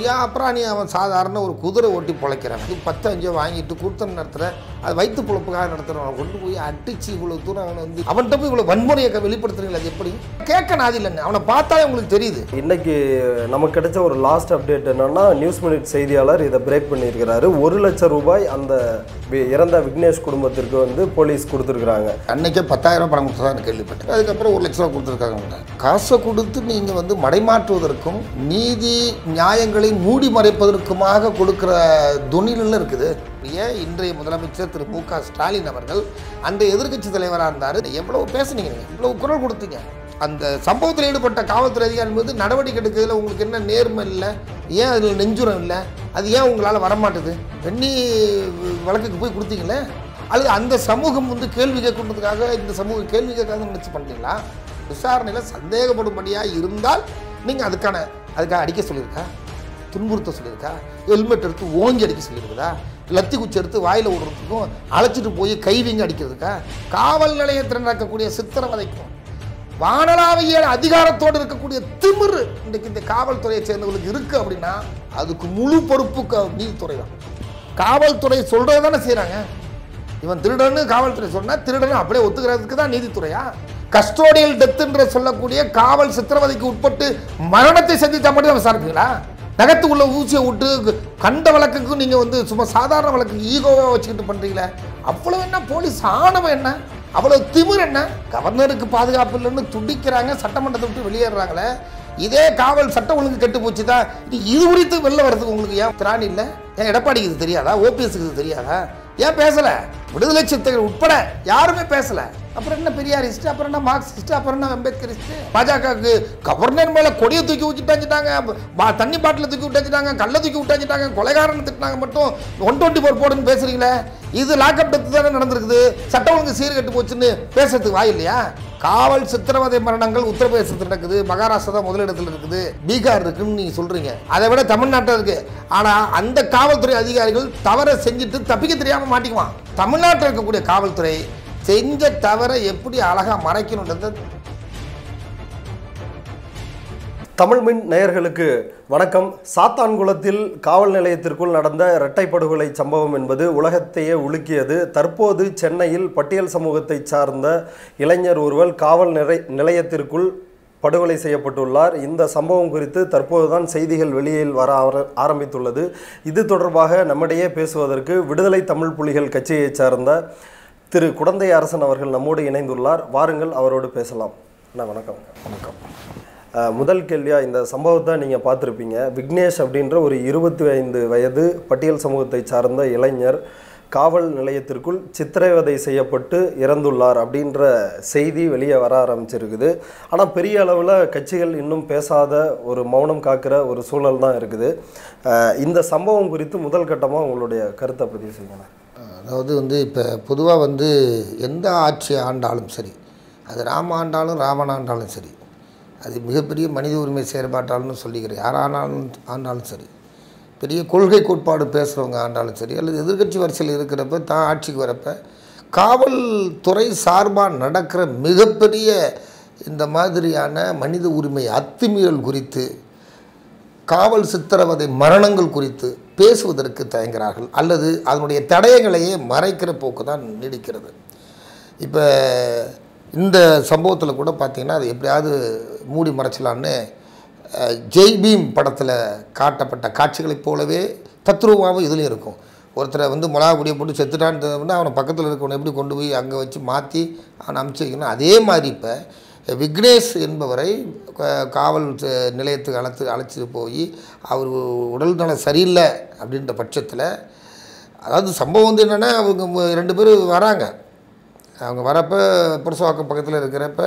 ஐயா அப்புறம் நீ அவன் சாதாரண ஒரு குதிரை ஓட்டி பிழைக்கிறான் இது 15 வாங்கிட்டு கூட்டம் நடத்துகிற அது வைத்து பிழப்புக்காக நடத்துகிறவன் கொண்டு போய் அடிச்சு இவ்வளோ தூரம் அவனை வந்து அவன்கிட்ட போய் இவ்வளோ வன்முறையை வெளிப்படுத்துறீங்களா அது எப்படி கேட்கணும் அது இல்லைன்னு அவனை பார்த்தாலே உங்களுக்கு தெரியுது இன்றைக்கி நமக்கு கிடைச்ச ஒரு லாஸ்ட் அப்டேட் என்னென்னா நியூஸ் மினிட் செய்தியாளர் இதை பிரேக் பண்ணியிருக்கிறாரு ₹1,00,000 அந்த இறந்த விக்னேஷ் குடும்பத்திற்கு வந்து போலீஸ் கொடுத்துருக்குறாங்க அன்றைக்கே ₹10,000 பணம் கொடுத்ததான் கேள்விப்பட்டேன் அதுக்கப்புறம் ₹1,00,000 கொடுத்துருக்காங்க காசை கொடுத்து நீங்கள் வந்து மடைமாற்றுவதற்கும் நீதி நியாயங்களை மூடி மறைப்பதற்குமாக கொடுக்கிற துணில இருக்குது இன்றைய முதலமைச்சர் திரு மு.க.ஸ்டாலின் அவர்கள் அந்த எதிர்க்கட்சி தலைவராக இருந்தார் எவ்வளவு பேசுனீங்க இவ்வளவு குரல் கொடுத்தீங்க அந்த சம்பவத்தில் ஈடுபட்ட காவல்துறை அதிகாரி மீது நடவடிக்கை எடுக்கிறதுல உங்களுக்கு என்ன நேர்மை இல்லை ஏன் அதில் நெஞ்சுரம் இல்லை அது ஏன் உங்களால் வரமாட்டுது வெண்ணி வழக்குக்கு போய் கொடுத்தீங்களே அல்லது அந்த சமூகம் வந்து கேள்வி கேட்கறதுக்காக இந்த சமூகம் கேள்வி கேட்காத நினைச்சு பண்ணுறீங்களா விசாரணையில் சந்தேகப்படும்படியாக இருந்தால் நீங்கள் அதுக்காக அடிக்க சொல்லியிருக்கா துன்புறுத்த சொல்லியிருக்கா ஹெல்மெட் எடுத்து ஓங்கி அடிக்க சொல்லியிருக்குதா லத்தி குச்சி எடுத்து வாயில் விடுறதுக்கும் அழைச்சிட்டு போய் கைவிங்க அடிக்கிறதுக்கா காவல் நிலையத்தில் நடக்கக்கூடிய சித்திரவதைக்கும் வானளாவிய அதிகாரத்தோடு இருக்கக்கூடிய திமிர் இன்றைக்கு இந்த காவல்துறையை சேர்ந்தவர்களுக்கு இருக்குது அப்படின்னா அதுக்கு முழு பொறுப்புக்கு நீதித்துறை தான் காவல்துறை சொல்கிறது தானே செய்கிறாங்க இவன் திருடன்னு காவல்துறை சொன்னால் திருடன்னு அப்படியே ஒத்துக்கிறதுக்கு தான் நீதித்துறையா கஸ்டோடியல் டெத் என்று சொல்லக்கூடிய காவல் சித்திரவதைக்கு உட்பட்டு மரணத்தை சந்தித்தா மட்டும் தான் விசாரிப்பீங்களா நகத்து உள்ள ஊசியை விட்டு கண்ட வழக்குக்கும் நீங்கள் வந்து சும்மா சாதாரண வழக்கு ஈகோவாக வச்சுக்கிட்டு பண்ணுறீங்களே அவ்வளோ என்ன போலீஸ் ஆணவம் என்ன அவ்வளோ திமிர் என்ன கவர்னருக்கு பாதுகாப்பு இல்லைன்னு துடிக்கிறாங்க சட்டமன்றத்தை விட்டு வெளியேறாங்களே இதே காவல் சட்டம் ஒழுங்கு கெட்டு போச்சு தான் இது குறித்து வெளில வர்றதுக்கு உங்களுக்கு ஏன் திராணி இல்லை ஏன் எடப்பாடிக்கு இது தெரியாதா ஓபிஎஸ்க்கு இது தெரியாதா ஏன் பேசலை விடுதலை சிறுத்தைகள் உட்பட யாருமே பேசலை அப்புறம் என்ன பெரியாரிஸ்ட் அப்புறம் என்ன மார்க்சிஸ்ட் அப்புறம் என்ன அம்பேத்கரிஸ்ட் பாஜகவுக்கு கவர்னர் மேலே கொடியை தூக்கி விட்டாஞ்சிட்டாங்க தண்ணி பாட்டில் தூக்கி விட்டாஞ்சிட்டாங்க கல்லை தூக்கி விட்டாஞ்சிட்டாங்க கொலைகாரன் திட்டினாங்க மட்டும் 124 போடுன்னு பேசுகிறீங்களே இது லாக்அப் டெத்து தானே நடந்திருக்குது சட்டம் ஒழுங்கு சீர்கட்டு போச்சுன்னு பேசுறதுக்கு வாய் இல்லையா காவல் சித்திரவதை மரணங்கள் உத்தரப்பிரதேசத்தில் நடக்குது மகாராஷ்டிரா தான் முதலிடத்தில் இருக்குது பீகார் இருக்குன்னு நீங்கள் சொல்கிறீங்க அதை விட தமிழ்நாட்டில் இருக்குது ஆனால் அந்த காவல்துறை அதிகாரிகள் தவறை செஞ்சுட்டு தப்பிக்க தெரியாமல் மாட்டிக்குவான் தமிழ்நாட்டில் இருக்கக்கூடிய காவல்துறை செஞ்ச தவிர எப்படி அழகாக மறைக்கணுன்றது தமிழ்மின் நேயர்களுக்கு வணக்கம் சாத்தான்குளத்தில் காவல் நிலையத்திற்குள் நடந்த இரட்டைப்படுகொலை சம்பவம் என்பது உலகத்தையே உலுக்கியது தற்போது சென்னையில் பட்டியல் சமூகத்தை சார்ந்த இளைஞர் ஒருவர் காவல் நிலையத்திற்குள் படுகொலை செய்யப்பட்டுள்ளார் இந்த சம்பவம் குறித்து தற்போதுதான் செய்திகள் வெளியில் வர ஆரம்பித்துள்ளது இது தொடர்பாக நம்மிடையே பேசுவதற்கு விடுதலை தமிழ் புலிகள் கட்சியை சார்ந்த திரு குடந்தை அரசன் அவர்கள் நம்மோடு இணைந்துள்ளார் வாருங்கள் அவரோடு பேசலாம் அண்ணா வணக்கம் வணக்கம் முதல் கேள்வியாக இந்த சம்பவத்தை நீங்கள் பார்த்துருப்பீங்க விக்னேஷ் அப்படின்ற ஒரு 25 வயது பட்டியல் சமூகத்தை சார்ந்த இளைஞர் காவல் நிலையத்திற்குள் சித்திரவதை செய்யப்பட்டு இறந்துள்ளார் அப்படின்ற செய்தி வெளியே வர ஆரம்பிச்சிருக்குது ஆனால் பெரிய அளவில் கட்சிகள் இன்னும் பேசாத ஒரு மௌனம் காக்கிற ஒரு சூழல் தான் இருக்குது இந்த சம்பவம் குறித்து முதல் கட்டமாக உங்களுடைய கருத்தை பதிவு செய்யுங்க அதாவது வந்து இப்போ பொதுவாக வந்து எந்த ஆட்சி ஆண்டாலும் சரி அது ராம ஆண்டாலும் ராவண ஆண்டாலும் சரி அது மிகப்பெரிய மனித உரிமை செயற்பாட்டாலும் சொல்லிக்கிறேன் யாரானாலும் ஆண்டாலும் சரி பெரிய கொள்கை கோட்பாடு பேசுகிறவங்க ஆண்டாலும் சரி அல்லது எதிர்கட்சி வரிசையில் இருக்கிறப்ப தான் ஆட்சிக்கு வரப்போ காவல்துறை சார்பாக நடக்கிற மிகப்பெரிய இந்த மாதிரியான மனித உரிமை அத்துமீறல் குறித்து காவல் சித்திரவதை மரணங்கள் குறித்து பேசுவதற்கு தயங்குகிறார்கள் அல்லது அதனுடைய தடயங்களையே மறைக்கிற போக்கு தான் நீடிக்கிறது இப்போ இந்த சம்பவத்தில் கூட பார்த்திங்கன்னா அது எப்படியாவது மூடி மறைச்சலான்னு ஜெய் பீம் படத்தில் காட்டப்பட்ட காட்சிகளைப் போலவே தத்ரூபமாக இதுலேயும் இருக்கும் ஒருத்தரை வந்து மிளகா பொடியை போட்டு செத்துட்டான்னு அவனை பக்கத்தில் இருக்கவனை எப்படி கொண்டு போய் அங்கே வச்சு மாற்றி அவனை அனுப்பிச்சி வைக்கணும் அதே மாதிரி இப்போ விக்னேஷ் என்பவரை காவல் நிலையத்துக்கு அழைச்சிட்டு போய் அவர் உடல்நல சரியில்லை அப்படின்ற பட்சத்தில் அதாவது சம்பவம் வந்து என்னென்னா அவங்க 2 பேரும் வராங்க அவங்க வரப்போ புரசவாக்கம் பக்கத்தில் இருக்கிறப்ப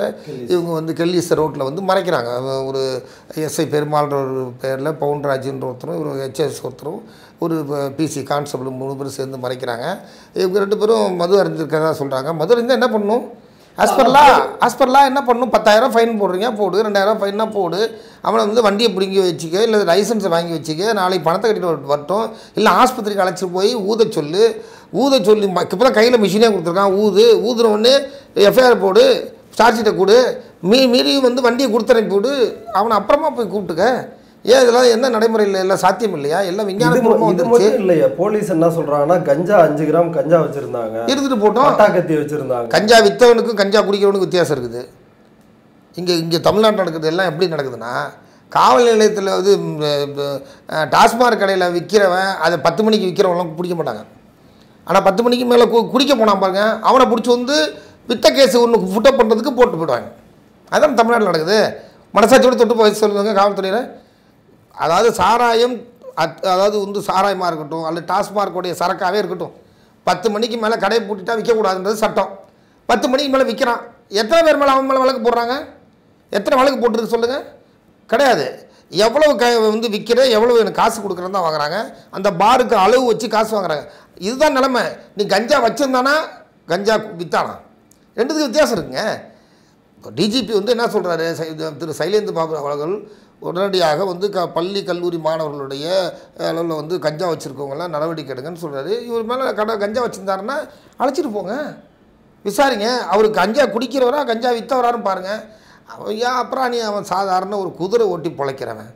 இவங்க வந்து கெல்லீஸ்வர ரோட்டில் வந்து மறைக்கிறாங்க ஒரு எஸ்ஐ பெருமாள்ன்ற ஒரு பேரில் பவுன்ராஜின்ற ஒருத்தரும் ஒரு ஹெச்எஸ் ஒருத்தரும் ஒரு பிசி கான்ஸ்டபிள் 3 பேரும் சேர்ந்து மறைக்கிறாங்க இவங்க 2 பேரும் மது அறிஞ்சிருக்கிறதா சொல்கிறாங்க மது அறிஞ்சால் என்ன பண்ணணும் ஆஸ்பர்லா என்ன பண்ணணும் ₹10,000 ஃபைன் போடுறீங்க போடு ₹2,000 ஃபைன்னா போடு அவனை வந்து வண்டியை பிடிங்கி வச்சுக்க இல்லை லைசன்ஸை வாங்கி வச்சுக்க நாளைக்கு பணத்தை கட்டிட்டு வரட்டும் இல்லை ஆஸ்பத்திரிக்கு அழைச்சிட்டு போய் ஊத சொல்லி இப்போதான் கையில் மிஷினே கொடுத்துருக்கான் ஊதுறவொன்னே எஃப்ஐஆர் போடு சார்ஜிட்ட கூடு மீறி வந்து வண்டியை கொடுத்து அனுப்பிவிடு அவனை அப்புறமா போய் கூப்பிட்டுக்க என்ன நடைமுறையில் எல்லாம் சாத்தியம் இல்லையா? எல்லாம் விஞ்ஞானபூர்வமா வந்துருச்சு இல்லையா? போலீஸ் என்ன சொல்றாங்கன்னா கஞ்சா 5 கிராம் கஞ்சா வச்சிருந்தாங்க, இருந்துட்டு போட்டோம் பட்டாக்கத்தி வச்சிருந்தாங்க. கஞ்சா வித்தவனுக்கும் கஞ்சா குடிக்கிறவனுக்கும் வித்தியாசம் இருக்குது. இங்கே தமிழ்நாட்டில் நடக்கிறது எல்லாம் எப்படி நடக்குதுன்னா, காவல் நிலையத்தில் வந்து டாஸ்மாக் கடையில் விற்கிறவன் அதை 10 மணிக்கு விற்கிறவங்களாம் பிடிக்க மாட்டாங்க. ஆனால் 10 மணிக்கு மேலே குடிக்க போனான் பாருங்க, அவனை பிடிச்சி வந்து வித்த கேஸ் ஒன்று ஃபுட்டப் பண்ணுறதுக்கு போட்டு போயிடுவாங்க. அதுதான் தமிழ்நாட்டில் நடக்குது. மனசாட்சியோடு தொட்டு போய் சொல்லுவாங்க காவல்துறையில். அதாவது சாராயம், அதாவது வந்து சாராயமாக இருக்கட்டும் அல்லது டாஸ்மார்க்குடைய சரக்காகவே இருக்கட்டும், 10 மணிக்கு மேலே கடையை பூட்டிட்டா விற்கக்கூடாதுன்றது சட்டம். 10 மணிக்கு மேலே விற்கிறான், எத்தனை பேர் மேலே அவன் மேலே வழக்கு போடுறாங்க? எத்தனை வழக்கு போட்டுருக்கு சொல்லுங்கள்? கிடையாது. எவ்வளவு வந்து விற்கிற, எவ்வளவு எனக்கு காசு கொடுக்குறேன்னு தான் வாங்குறாங்க. அந்த பாருக்கு அளவு வச்சு காசு வாங்குறாங்க. இதுதான் நிலமை. நீ கஞ்சா வச்சுருந்தானா கஞ்சா விற்றானா ரெண்டுத்துக்கு வித்தியாசம் இருக்குங்க. டிஜிபி வந்து என்ன சொல்கிறாரு, திரு சைலேந்து பாபு அவர்கள் உடனடியாக வந்து பள்ளி கல்லூரி மாணவர்களுடைய அளவில் வந்து கஞ்சா வச்சுருக்கவங்களாம் நடவடிக்கை எடுங்கன்னு சொல்கிறாரு. இவர் மேலே கஞ்சா வச்சுருந்தாருன்னா அழைச்சிட்டு போங்க, விசாரிங்க. அவர் கஞ்சா குடிக்கிறவரா கஞ்சா விற்றவரான்னு பாருங்கள். ஏன் அப்புறம் நீ அவன் சாதாரண ஒரு குதிரை ஓட்டி பிழைக்கிறவன்,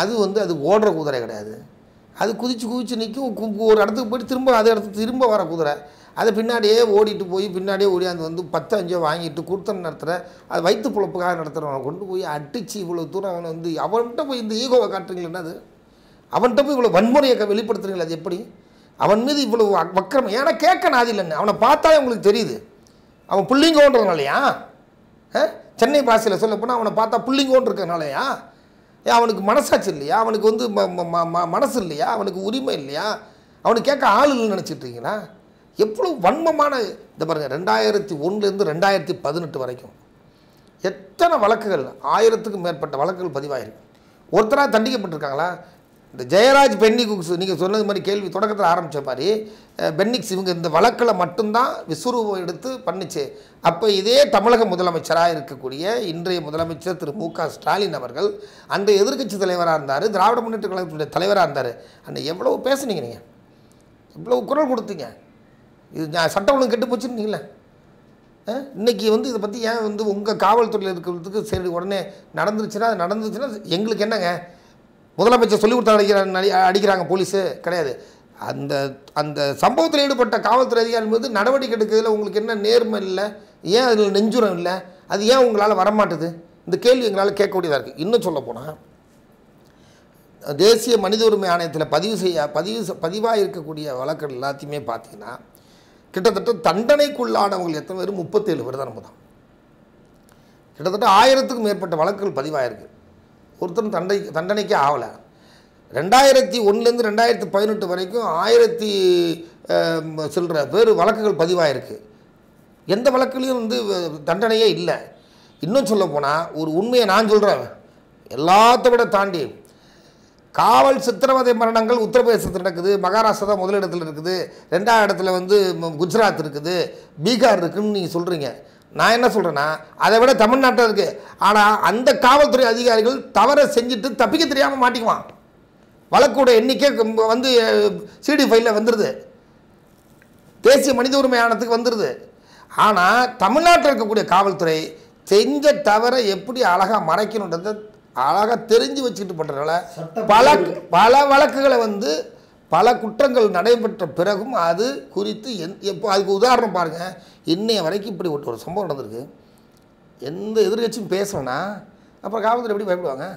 அது வந்து அது ஓடுற குதிரை கிடையாது. அது குதிச்சு குதிச்சு நிற்கும், ஒரு இடத்துக்கு போய்ட்டு திரும்ப அதே இடத்துக்கு திரும்ப வர குதிரை. அதை பின்னாடியே ஓடிட்டு போய் பின்னாடியே ஓடியாந்து வந்து 10-5 வாங்கிட்டு கூட்டம் நடத்துகிற, அது வயிற்று பிழப்புக்காக நடத்துகிறவனை கொண்டு போய் அடித்து இவ்வளோ தூரம் அவனை வந்து அவன்கிட்ட போய் இந்த ஈகோவை காட்டுறீங்களா? அது அவன்கிட்ட போய் இவ்வளோ வன்முறையை வெளிப்படுத்துறீங்களா? அது எப்படி அவன் மீது இவ்வளோ வக்கரம்? ஏன்னா கேட்க நாதி இல்லைன்னு அவனை பார்த்தாலே உங்களுக்கு தெரியுது அவன் புள்ளிங்கோன்றதுனாலையா? சென்னை பாஷையில் சொல்லப்போனால் அவனை பார்த்தா புள்ளிங்கோன்னு இருக்கிறனாலையா? அவனுக்கு மனசாட்சி இல்லையா? அவனுக்கு வந்து மனசு இல்லையா? அவனுக்கு உரிமை இல்லையா? அவனுக்கு கேட்க ஆள் இல்லைன்னு நினச்சிட்ருக்கீங்களா? எவ்வளோ வன்மமான இந்த பாருங்கள், 2001லேருந்து 2018 வரைக்கும் எத்தனை வழக்குகள், 1000க்கும் மேற்பட்ட வழக்குகள் பதிவாகிருக்கு. ஒருத்தராக தண்டிக்கப்பட்டிருக்காங்களா? இந்த ஜெயராஜ் பென்னிக்ஸ் நீங்கள் சொன்னது மாதிரி கேள்வி தொடக்கத்தில் ஆரம்பித்த மாதிரி பென்னிக்ஸ் இவங்க இந்த வழக்கில் மட்டும்தான் விஸ்வரூபம் எடுத்து பண்ணிச்சு. அப்போ இதே தமிழக முதலமைச்சராக இருக்கக்கூடிய இன்றைய முதலமைச்சர் திரு மு.க. ஸ்டாலின் அவர்கள் அந்த எதிர்க்கட்சி தலைவராக இருந்தார், திராவிட முன்னேற்ற கழகத்துடைய தலைவராக இருந்தார். அன்னை எவ்வளோ பேசுனீங்க நீங்கள், எவ்வளோ குரல் கொடுத்தீங்க, இது சட்டம் ஒழுங்கு கெட்டு போச்சுன்னீங்களே. இன்றைக்கி வந்து இதை பற்றி ஏன் வந்து உங்கள் காவல்துறையில் இருக்கிறதுக்கு சரி உடனே நடந்துருச்சுன்னா எங்களுக்கு என்னங்க? முதலமைச்சர் சொல்லி கொடுத்து அடிக்கிறாங்க போலீஸு கிடையாது. அந்த அந்த சம்பவத்தில் ஈடுபட்ட காவல்துறை அதிகாரி மீது நடவடிக்கை எடுக்கிறதுல உங்களுக்கு என்ன நேர்மை இல்லை? ஏன் அதில் நெஞ்சுரம் இல்லை? அது ஏன் உங்களால் வரமாட்டுது? இந்த கேள்வி எங்களால் கேட்கக்கூடியதாக இருக்குது. இன்னும் சொல்ல போனால், தேசிய மனித உரிமை ஆணையத்தில் பதிவாக இருக்கக்கூடிய வழக்குகள் எல்லாத்தையுமே பார்த்தீங்கன்னா கிட்டத்தட்ட தண்டனைக்குள்ளானவங்க எத்தனை பேர்? 37 பேர் தான். நம்ம தான் கிட்டத்தட்ட 1000க்கும் மேற்பட்ட வழக்குகள் பதிவாயிருக்கு. ஒருத்தரும் தண்டனைக்கே ஆகலை. 2001லேருந்து 2018 வரைக்கும் 1000 சில்லற பேர் வழக்குகள் பதிவாயிருக்கு. எந்த வழக்குலையும் வந்து தண்டனையே இல்லை. இன்னும் சொல்ல போனால் ஒரு உண்மையை நான் சொல்கிறேன், எல்லாத்த விட தாண்டி காவல் சித்திரவதை மரணங்கள் உத்தரப்பிரதேசத்தில் நடக்குது, மகாராஷ்டிரா தான் முதலிடத்தில் இருக்குது, 2வது இடத்துல வந்து குஜராத் இருக்குது, பீகார் இருக்குதுன்னு நீங்கள் சொல்கிறீங்க. நான் என்ன சொல்கிறேன்னா அதை விட தமிழ்நாட்டில் இருக்குது. ஆனால் அந்த காவல்துறை அதிகாரிகள் தவறை செஞ்சுட்டு தப்பிக்க தெரியாமல் மாட்டிக்குவான். வழக்கோட எண்ணிக்கை வந்து சிடி ஃபைலில் வந்துடுது, தேசிய மனித உரிமை ஆணையத்துக்கு வந்துடுது. ஆனால் தமிழ்நாட்டில் இருக்கக்கூடிய காவல்துறை செஞ்ச தவறை எப்படி அழகாக மறைக்கணுன்றதை அழகாக தெரிஞ்சு வச்சுக்கிட்டு பண்ணுறதுனால பல வழக்குகளை வந்து பல குற்றங்கள் நடைபெற்ற பிறகும் அது குறித்து எப்போ அதுக்கு உதாரணம் பாருங்கள், இன்னைய வரைக்கும் இப்படி ஒரு சம்பவம் நடந்திருக்கு. எந்த எதிர்கட்சியும் பேசணும்னா அப்புறம் காவல்துறை எப்படி பயப்படுவாங்க?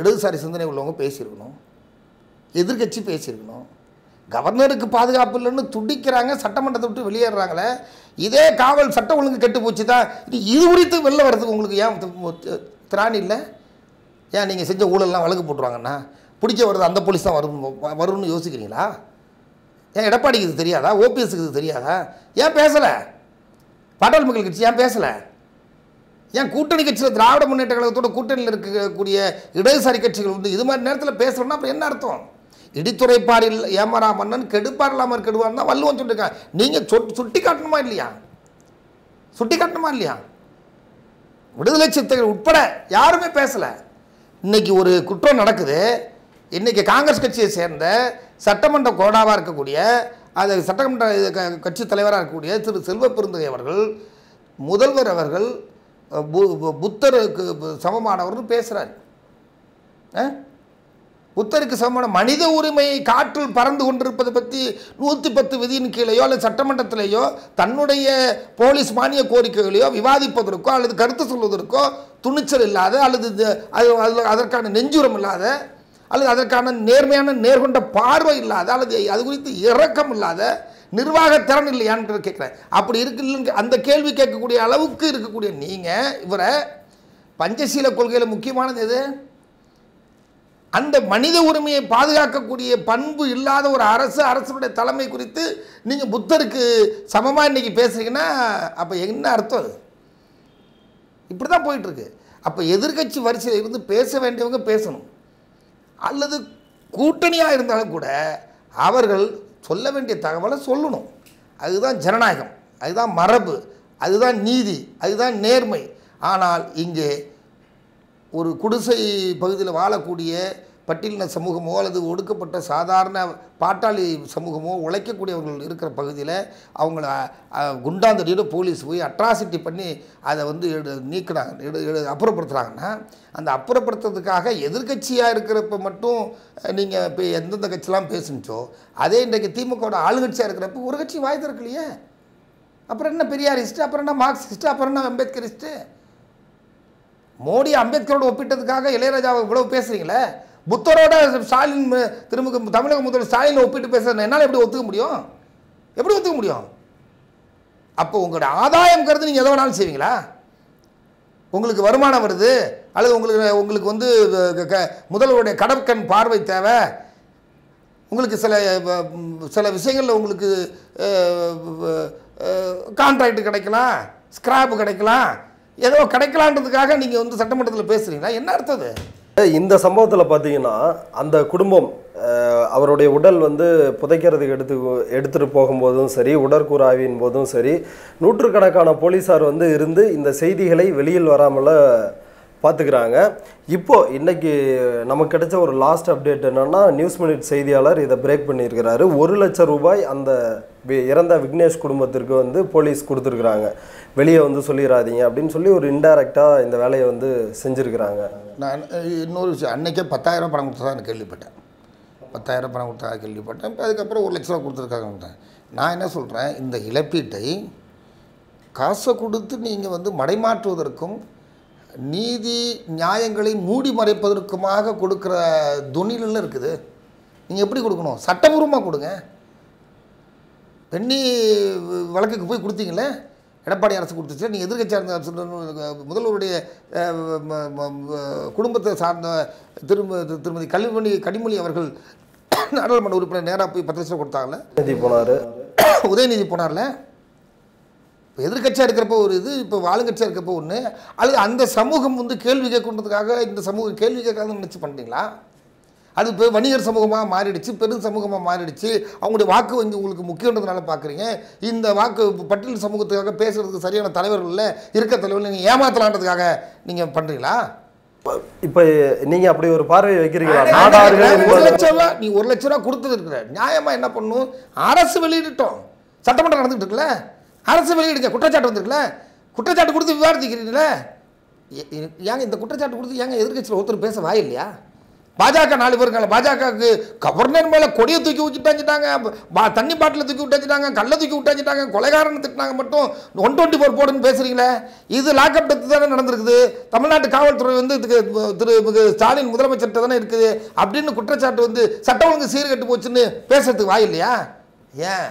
இடதுசாரி சிந்தனை உள்ளவங்க பேசியிருக்கணும், எதிர்கட்சி பேசியிருக்கணும். கவர்னருக்கு பாதுகாப்பு இல்லைன்னு துடிக்கிறாங்க, சட்டமன்றத்தை விட்டு வெளியேறாங்களே. இதே காவல் சட்டம் ஒழுங்கு கெட்டு போச்சு தான், இது குறித்து வெளில வர்றதுக்கு உங்களுக்கு ஏன் திராணி இல்லை? ஏன் நீங்கள் செஞ்ச ஊழல்லாம் வழக்கு போட்டுருவாங்கன்னா பிடிக்க வர்றது அந்த போலீஸ் தான் வரும்னு யோசிக்கிறீங்களா? ஏன் எடப்பாடிக்கு இது தெரியாதா? ஓபிஎஸ்க்கு இது தெரியாதா? ஏன் பேசலை? பாட்டாளி மக்கள் கட்சி ஏன் பேசலை? ஏன் கூட்டணி கட்சியில் திராவிட முன்னேற்ற கழகத்தோட கூட்டணியில் இருக்கக்கூடிய இடதுசாரி கட்சிகள் வந்து இது மாதிரி நேரத்தில் பேசணும்னா அப்புறம் என்ன அர்த்தம்? இடித்துறைப்பாரில் ஏமாறா மன்னன் கெடுப்பார் இல்லாமல் கெடுவான்னு தான் வள்ளுவன் சொல்லியிருக்காங்க. நீங்கள் சுட்டி காட்டணுமா இல்லையா? சுட்டி காட்டணுமா இல்லையா? விடுதலை சிறுத்தைகள் உட்பட யாருமே பேசலை. இன்றைக்கி ஒரு குற்றம் நடக்குது, இன்றைக்கி காங்கிரஸ் கட்சியை சேர்ந்த சட்டமன்ற கோடாவாக இருக்கக்கூடிய அது சட்டமன்ற கட்சி தலைவராக இருக்கக்கூடிய திரு செல்வ பெருந்தகை அவர்கள் முதல்வர் அவர்கள் புத்தருக்கு சமமானவர்கள் பேசுகிறார். உத்தருக்கு சமமான மனித உரிமையை காற்றில் பறந்து கொண்டிருப்பது பற்றி 110 விதியின் கீழேயோ அல்லது சட்டமன்றத்திலேயோ தன்னுடைய போலீஸ் மானிய கோரிக்கைகளையோ விவாதிப்பதற்கோ அல்லது கருத்து சொல்வதற்கோ துணிச்சல் இல்லாத அல்லது அதற்கான நெஞ்சுரம் இல்லாத அல்லது அதற்கான நேர்மையான நேர்கொண்ட பார்வை இல்லாத அல்லது அது குறித்து இரக்கம் இல்லாத நிர்வாக திறன் இல்லையான்னு கேட்குறேன். அப்படி இருக்கு அந்த கேள்வி கேட்கக்கூடிய அளவுக்கு இருக்கக்கூடிய நீங்கள் இவரை பஞ்சசீல கொள்கையில் முக்கியமானது எது? அந்த மனித உரிமையை பாதுகாக்கக்கூடிய பண்பு இல்லாத ஒரு அரசுடைய தலைமை குறித்து நீங்கள் புத்தருக்கு சமமாக இன்றைக்கி பேசுகிறீங்கன்னா அப்போ என்ன அர்த்தம்? இப்படி தான் போயிட்டுருக்கு. அப்போ எதிர்கட்சி வரிசையில் இருந்து பேச வேண்டியவங்க பேசணும், அல்லது கூட்டணியாக இருந்தாலும் கூட அவர்கள் சொல்ல வேண்டிய தகவலை சொல்லணும். அதுதான் ஜனநாயகம், அதுதான் மரபு, அதுதான் நீதி, அதுதான் நேர்மை. ஆனால் இங்கே ஒரு குடிசை பகுதியில் வாழக்கூடிய பட்டியலின சமூகமோ அல்லது ஒடுக்கப்பட்ட சாதாரண பாட்டாளி சமூகமோ உழைக்கக்கூடியவர்கள் இருக்கிற பகுதியில் அவங்கள குண்டாந்தடியோட போலீஸ் போய் அட்ராசிட்டி பண்ணி அதை வந்து நீக்கிறாங்க, அப்புறப்படுத்துகிறாங்கன்னா அந்த அப்புறப்படுத்துறதுக்காக எதிர்கட்சியாக இருக்கிறப்ப மட்டும் நீங்கள் இப்போ எந்தெந்த கட்சிலாம் பேசுனுச்சோ அதே இன்றைக்கு திமுகவோட ஆளுங்கட்சியாக இருக்கிறப்ப ஒரு கட்சி வாய் திறக்க இல்லையே. அப்புறம் என்ன பெரியாரிஸ்ட்டு, அப்புறம் என்ன மார்க்சிஸ்ட்டு, அப்புறம் என்ன அம்பேத்கரிஸ்ட்டு? மோடி அம்பேத்கரோடு ஒப்பிட்டதுக்காக இளையராஜாவை இவ்வளவு பேசுகிறீங்களே. புத்தரோட ஸ்டாலின் திரும்ப தமிழக முதல்வர் ஸ்டாலினை ஒப்பிட்டு பேசுகிறேன் என்னால் எப்படி ஒத்துக்க முடியும்? எப்படி ஒத்துக்க முடியும்? அப்போ உங்களோட ஆதாயம் கருது நீங்கள் எதை வேணாலும் செய்வீங்களா? உங்களுக்கு வருமானம் வருது அல்லது உங்களுக்கு வந்து முதல்வருடைய கடற்கண் பார்வை தேவை, உங்களுக்கு சில விஷயங்களில் உங்களுக்கு கான்ட்ராக்ட் கிடைக்கலாம், ஸ்கிராப் கிடைக்கலாம், ஏதோ கிடைக்கலான்றதுக்காக நீங்கள் வந்து சட்டமன்றத்தில் பேசுகிறீங்கன்னா என்ன அர்த்தது? இந்த சம்பவத்தில் பார்த்தீங்கன்னா அந்த குடும்பம் அவருடைய உடல் வந்து புதைக்கிறதுக்கு எடுத்துகிட்டு போகும்போதும் சரி, உடற்கூறாவின் போதும் சரி, நூற்றுக்கணக்கான போலீஸார் வந்து இருந்து இந்த செய்திகளை வெளியில் வராமல் பார்த்துக்கிறாங்க. இப்போது இன்றைக்கி நமக்கு கிடைச்ச ஒரு லாஸ்ட் அப்டேட் என்னென்னா, நியூஸ் மினிட் செய்தியாளர் இதை பிரேக் பண்ணியிருக்கிறாரு. 1 லட்சம் ரூபாய் அந்த இறந்த விக்னேஷ் குடும்பத்திற்கு வந்து போலீஸ் கொடுத்துருக்குறாங்க, வெளியே வந்து சொல்லிடாதீங்க அப்படின்னு சொல்லி ஒரு இன்டைரக்டாக இந்த வேலையை வந்து செஞ்சுருக்கிறாங்க. நான் இன்னொரு விஷயம், அன்றைக்கே 10,000 பணம் கொடுத்ததாக நான் கேள்விப்பட்டேன், 10,000 பணம் கொடுத்ததாக கேள்விப்பட்டேன். இப்போ அதுக்கப்புறம் 1 லட்ச ரூபா கொடுத்துருக்காங்க. நான் என்ன சொல்கிறேன், இந்த இழப்பீட்டை காசை கொடுத்து நீங்கள் வந்து மடைமாற்றுவதற்கும் நீதி நியாயங்களை மூடி மறைப்பதற்குமாக கொடுக்குற துணில இருக்குது. நீங்கள் எப்படி கொடுக்கணும்? சட்டபூர்வமாக கொடுங்க. பெண்ணி வழக்குக்கு போய் கொடுத்தீங்களே, எடப்பாடி அரசு கொடுத்துச்சு. நீங்கள் எதிர்கட்சியாக இருந்த முதல்வருடைய குடும்பத்தை சார்ந்த திருமதி கனிமொழி அவர்கள் நாடாளுமன்ற உறுப்பினர் நேராக போய் 10 லட்சம் கொடுத்தாங்களே, உதயநிதி போனார்ல. இப்போ எதிர்கட்சியாக இருக்கிறப்போ ஒரு இது, இப்போ ஆளுங்கட்சியாக இருக்கிறப்போ ஒன்று, அல்லது அந்த சமூகம் வந்து கேள்வி கேட்கணுன்றதுக்காக இந்த சமூகம் கேள்வி கேட்காதுன்னு நினச்சி பண்ணுறீங்களா? அது இப்போ வணிகர் சமூகமாக மாறிடுச்சு, பெரும் சமூகமாக மாறிடுச்சு. அவங்களுடைய வாக்கு வங்கி உங்களுக்கு முக்கியன்றதுனால பார்க்குறீங்க. இந்த வாக்கு பட்டியல் சமூகத்துக்காக பேசுகிறதுக்கு சரியான தலைவர்களில் இருக்கிற தலைவர்கள் நீங்கள் ஏமாற்றலான்றதுக்காக நீங்கள் பண்ணுறீங்களா? இப்போ நீங்கள் அப்படி ஒரு பார்வை வைக்கிறீங்களா? 1 லட்ச ரூபா நீ 1 லட்ச ரூபா கொடுத்துட்டு இருக்கிற நியாயமாக என்ன பண்ணணும்? அரசு வெளியிட்டோம், சட்டமன்றம் நடந்துகிட்டு இருக்குல்ல, அரசு வெளியிடுங்க, குற்றச்சாட்டு வந்துருக்குல்ல, குற்றச்சாட்டு கொடுத்து விவாதிக்கிறீங்களே. ஏங்க இந்த குற்றச்சாட்டு கொடுத்து ஏங்க எதிர்கட்சியில் ஒருத்தர் பேச வாய் இல்லையா? பாஜக 4 பேர் இருக்காங்க, பாஜகவுக்கு கவர்னர் மேலே கொடியை தூக்கி விட்டாச்சுட்டாங்க, தண்ணி பாட்டில் தூக்கி விட்டாச்சுட்டாங்க, கல்லை தூக்கி விட்டாச்சுட்டாங்க, கொலைகாரன் திட்டினாங்க, மட்டும் 124 போடுன்னு பேசுகிறீங்களே. இது லாக்அப் டெத்து தானே நடந்திருக்குது, தமிழ்நாட்டு காவல்துறை வந்து திரு ஸ்டாலின் முதலமைச்சர்கிட்ட தானே இருக்குது அப்படின்னு குற்றச்சாட்டு வந்து சட்டம் ஒழுங்கு சீர்கட்டு போச்சுன்னு பேசுறதுக்கு வாய் இல்லையா? ஏன்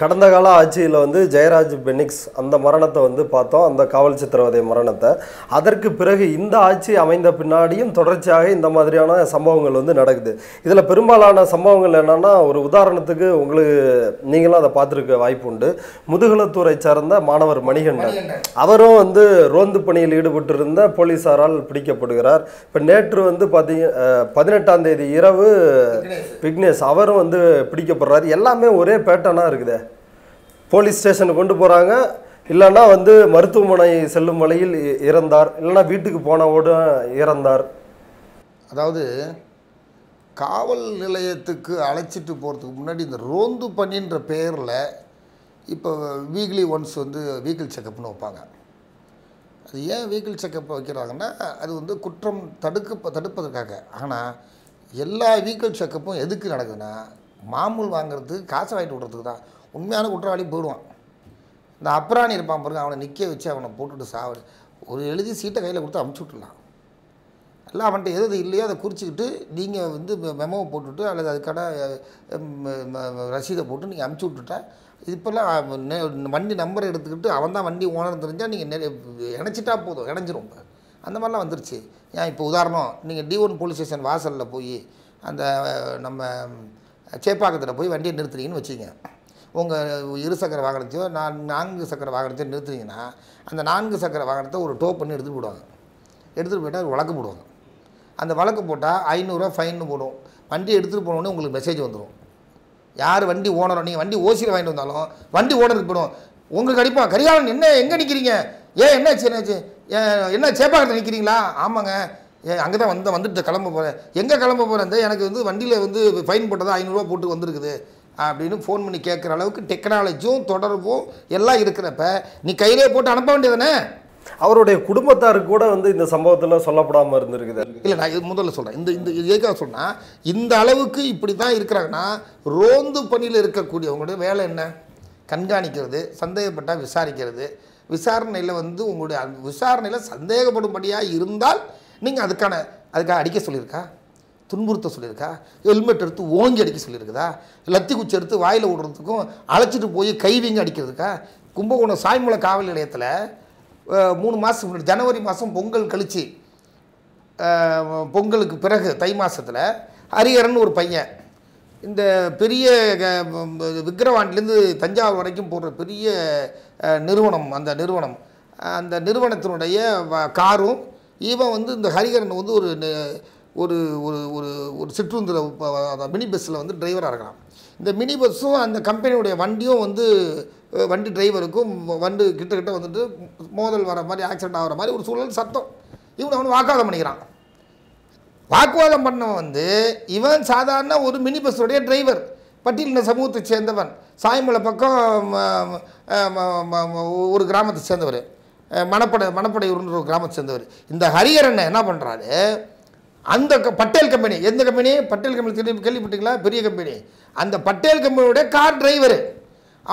கடந்த கால ஆட்சியில் வந்து ஜெயராஜ் பெனிக்ஸ் அந்த மரணத்தை வந்து பார்த்தோம், அந்த காவல் சித்திரவதை மரணத்தை. அதற்கு பிறகு இந்த ஆட்சி அமைந்த பின்னாடியும் தொடர்ச்சியாக இந்த மாதிரியான சம்பவங்கள் வந்து நடக்குது. இதில் பெரும்பாலான சம்பவங்கள் என்னென்னா, ஒரு உதாரணத்துக்கு உங்களுக்கு நீங்களும் அதை பார்த்துருக்க வாய்ப்பு உண்டு, முதுகுளத்தூரை சார்ந்த மாணவர் மணிகண்டன் அவரும் வந்து ரோந்து பணியில் ஈடுபட்டிருந்த போலீஸாரால் பிடிக்கப்படுகிறார். இப்போ நேற்று வந்து பார்த்தீங்கன்னா 18ஆம் தேதி இரவு விக்னேஷ் அவரும் வந்து பிடிக்கப்படுறார். எல்லாமே ஒரே பேட்டர்னாக இருக்குது, போலீஸ் ஸ்டேஷனுக்கு கொண்டு போகிறாங்க, இல்லைன்னா வந்து மருத்துவமனை செல்லும் வழியில் இறந்தார், இல்லைன்னா வீட்டுக்கு போனவோடு இறந்தார். அதாவது காவல் நிலையத்துக்கு அழைச்சிட்டு போகிறதுக்கு முன்னாடி இந்த ரோந்து பணின்ற பேரில் இப்போ வீக்லி ஒன்ஸ் வந்து வெஹிக்கிள் செக்கப்னு வைப்பாங்க. அது ஏன் வெஹிக்கிள் செக்கப் வைக்கிறாங்கன்னா அது வந்து குற்றம் தடுப்பதற்காக. ஆனால் எல்லா வெஹிக்கிள் செக்கப்பும் எதுக்கு நடக்குதுன்னா மாமூல் வாங்கிறது, காசை வாங்கிட்டு விட்றதுக்கு தான். உண்மையான குற்றவாளி போயிடுவான். இந்த அப்ராணி இருப்பான் பாருங்க, அவனை நிற்க வச்சு அவனை போட்டுட்டு சாவடி ஒரு எழுதி சீட்டை கையில் கொடுத்து அமுச்சு விட்டுலாம். இல்லை அவன்கிட்ட எது இல்லையோ அதை குறிச்சிக்கிட்டு நீங்கள் வந்து மெமோவை போட்டுவிட்டு அல்லது அதுக்கான ரசீதை போட்டு நீங்கள் அமுச்சு விட்டுட்டா, இப்போல்லாம் வண்டி நம்பரை எடுத்துக்கிட்டு அவன் தான் வண்டி ஓனர் தெரிஞ்சால் நீங்கள் இணைச்சிட்டா போதும், இணைஞ்சிரும். அந்த மாதிரிலாம் வந்துருச்சு. ஏன் இப்போ உதாரணம், நீங்கள் D1 போலீஸ் ஸ்டேஷன் வாசலில் போய் அந்த நம்ம சேப்பாக்கத்தில் போய் வண்டியை நிறுத்துறீங்கன்னு வச்சுங்க. உங்கள் இரு சக்கர வாகனத்தையோ நான்கு சக்கர வாகனத்தையோ நிறுத்துறீங்கன்னா அந்த நான்கு சக்கர வாகனத்தை ஒரு டோ பண்ணி எடுத்துகிட்டு போடுவாங்க. எடுத்துகிட்டு போயிட்டால் ஒரு வழக்கு போடுவாங்க. அந்த வழக்கு போட்டால் ₹500 ஃபைன்னு போடும். வண்டி எடுத்துகிட்டு போனோடனே உங்களுக்கு மெசேஜ் வந்துடும். யார் வண்டி ஓனரோ, நீங்கள் வண்டி ஓசியில் வாங்கிட்டு வந்தாலும் வண்டி ஓனருக்கு போடும். உங்களுக்கு அடிப்பான், கரியாளன் என்ன எங்கே நிற்கிறீங்க, ஏன் என்னாச்சு, என்ன சேப்பாக்கத்தில் நிற்கிறீங்களா? ஆமாங்க, ஏன் அங்கே தான் வந்துட்டு கிளம்ப போகிறேன். எங்கே கிளம்ப போகிறேன்? எனக்கு வந்து வண்டியில் வந்து ஃபைன் போட்டதா ₹500 போட்டு வந்திருக்குது அப்படின்னு ஃபோன் பண்ணி கேட்குற அளவுக்கு டெக்னாலஜியும் தொடர்பும் எல்லாம் இருக்கிறப்ப நீ கையிலே போட்டு அனுப்ப வேண்டியதானே. அவருடைய குடும்பத்தாருக்கு கூட வந்து இந்த சம்பவத்தில் சொல்லப்படாமல் இருந்திருக்குது. இல்லை, நான் இது முதல்ல சொல்கிறேன். இந்த இதுக்காக சொன்னால் இந்த அளவுக்கு இப்படி தான் இருக்கிறாங்கன்னா ரோந்து பணியில் இருக்கக்கூடியவங்களுடைய வேலை என்ன? கண்காணிக்கிறது, சந்தேகப்பட்டால் விசாரிக்கிறது. விசாரணையில் வந்து உங்களுடைய விசாரணையில் சந்தேகப்படும்படியாக இருந்தால் நீங்கள் அதுக்காக அடிக்க சொல்லியிருக்கா, துன்புறுத்த சொல்லியிருக்கா, ஹெல்மெட் எடுத்து ஓங்கி அடிக்க சொல்லியிருக்குதா, லத்தி குச்சி எடுத்து வாயில் விடுறதுக்கும் அழைச்சிட்டு போய் கைவிங்க அடிக்கிறதுக்கா? கும்பகோணம் சாய்மூலை காவல் நிலையத்தில் 3 மாதத்துக்கு முன்னாடி ஜனவரி மாதம் பொங்கல் கழித்து பொங்கலுக்கு பிறகு தை மாதத்தில் ஹரியரன் ஒரு பையன் இந்த பெரிய விக்கிரவாண்டிலேருந்து தஞ்சாவூர் வரைக்கும் போடுற பெரிய நிறுவனத்தினுடைய காரும் இவன் வந்து இந்த ஹரியரன் வந்து ஒரு ஒரு ஒரு ஒரு சிற்றுந்தில் அந்த மினி பஸ்ஸில் வந்து டிரைவராக இருக்கலாம். இந்த மினி பஸ்ஸும் அந்த கம்பெனியுடைய வண்டியும் வந்து வண்டி டிரைவருக்கும் வண்டி கிட்டக்கிட்ட வந்துட்டு மோதல் வர மாதிரி, ஆக்சிடென்ட் ஆகிற மாதிரி ஒரு சூழல் சத்தம். இவன் அவன் வாக்குவாதம் பண்ணிக்கிறான். வாக்குவாதம் பண்ணவன் வந்து இவன் சாதாரண ஒரு மினி பஸ்ஸுடைய டிரைவர், பட்டியலின சமூகத்தை சேர்ந்தவன், சாய்மலை பக்கம் ஒரு கிராமத்தை சேர்ந்தவர், மணப்படையூர்ன்ற ஒரு கிராமத்தை சேர்ந்தவர். இந்த ஹரியரனை என்ன பண்ணுறாரு, அந்த பட்டேல் கம்பெனி, எந்த கம்பெனி பட்டேல் கம்பெனி கேள்விப்பட்டீங்களா, பெரிய கம்பெனி, அந்த பட்டேல் கம்பெனியோட கார் டிரைவர்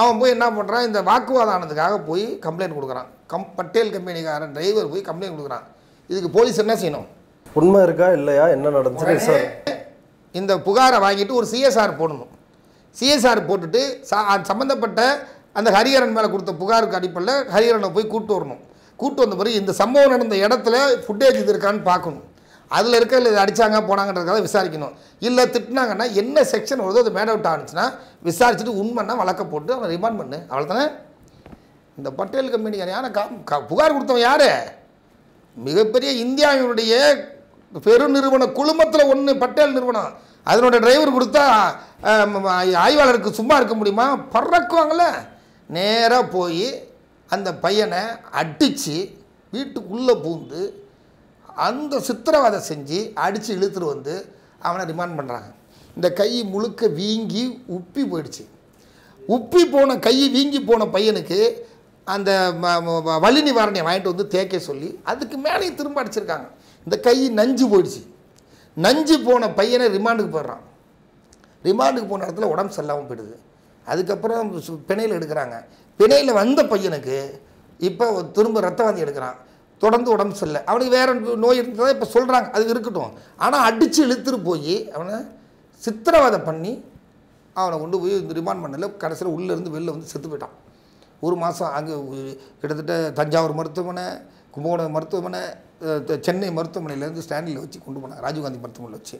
அவன் போய் என்ன பண்ணுறான், இந்த வாக்குவாதம் ஆனதுக்காக போய் கம்ப்ளைண்ட் கொடுக்குறான். பட்டேல் கம்பெனிக்காரன் டிரைவர் போய் கம்ப்ளைண்ட் கொடுக்குறான். இதுக்கு போலீஸ் என்ன செய்யணும், உண்மை இருக்கா இல்லையா என்ன நடந்துச்சு சார், இந்த புகாரை வாங்கிட்டு ஒரு CSR போடணும். CSR போட்டுட்டு சம்மந்தப்பட்ட அந்த ஹரியரன் மேலே கொடுத்த புகாருக்கு அடிப்படையில் ஹரியரனை போய் கூப்பிட்டு வரணும். கூப்பிட்டு வந்த பிறகு இந்த சம்பவம் நடந்த இடத்துல ஃபுட்டேஜ் இது இருக்கான்னு பார்க்கணும். அதில் இருக்க இல்லை அடித்தாங்க போனாங்கன்றதுக்காக விசாரிக்கணும். இல்லை திட்டினாங்கன்னா என்ன செக்ஷன் வருதோ அது மேட் அவுட் ஆனிச்சுன்னா விசாரிச்சுட்டு உண்மைன்னா வழக்க போட்டு அவன் ரிமாண்ட் பண்ணு, அவ்வளோதானே. இந்த பட்டேல் கம்பெனிக்காரையான புகார் கொடுத்தவன் யார், மிகப்பெரிய இந்தியாவினுடைய பெருநிறுவன குழுமத்தில் ஒன்று பட்டேல் நிறுவனம். அதனோட டிரைவர் கொடுத்தா ஆய்வாளருக்கு சும்மா இருக்க முடியுமா, பறக்குவாங்கள. நேராக போய் அந்த பையனை அடித்து வீட்டுக்குள்ளே பூந்து அந்த சித்திரவதை செஞ்சு அடித்து இழுத்துட்டு வந்து அவனை ரிமாண்ட் பண்ணுறாங்க. இந்த கை முழுக்க வீங்கி உப்பி போயிடுச்சு. உப்பி போன கை வீங்கி போன பையனுக்கு அந்த வலி நிவாரணியை வாங்கிட்டு வந்து தேக்க சொல்லி அதுக்கு மேலே திரும்ப அடிச்சிருக்காங்க. இந்த கை நஞ்சு போயிடுச்சு. நஞ்சு போன பையனை ரிமாண்டுக்கு போடுறான். ரிமாண்டுக்கு போன இடத்துல உடம்பு சரியில்லாமல் போயிடுது. அதுக்கப்புறம் பிணையில் எடுக்கிறாங்க. பிணையில் வந்த பையனுக்கு இப்போ திரும்ப ரத்தவாந்தி எடுக்கிறான். தொடர்ந்து உடம்பு சரியில்லை. அவனுக்கு வேறு நோய் இருந்ததா இப்போ சொல்கிறாங்க, அது இருக்கட்டும். ஆனால் அடித்து இழுத்துட்டு போய் அவனை சித்திரவதை பண்ணி அவனை கொண்டு போய் ரிமாண்ட் பண்ணல. கடைசியில் உள்ளேருந்து வெளில வந்து செத்து போயிட்டான். 1 மாதம் அங்கே கிட்டத்தட்ட தஞ்சாவூர் மருத்துவமனை, கும்பகோணம் மருத்துவமனை, சென்னை மருத்துவமனையிலேருந்து ஸ்டாண்டில் வச்சு கொண்டு போனாங்க, ராஜீவ்காந்தி மருத்துவமனையில் வச்சு.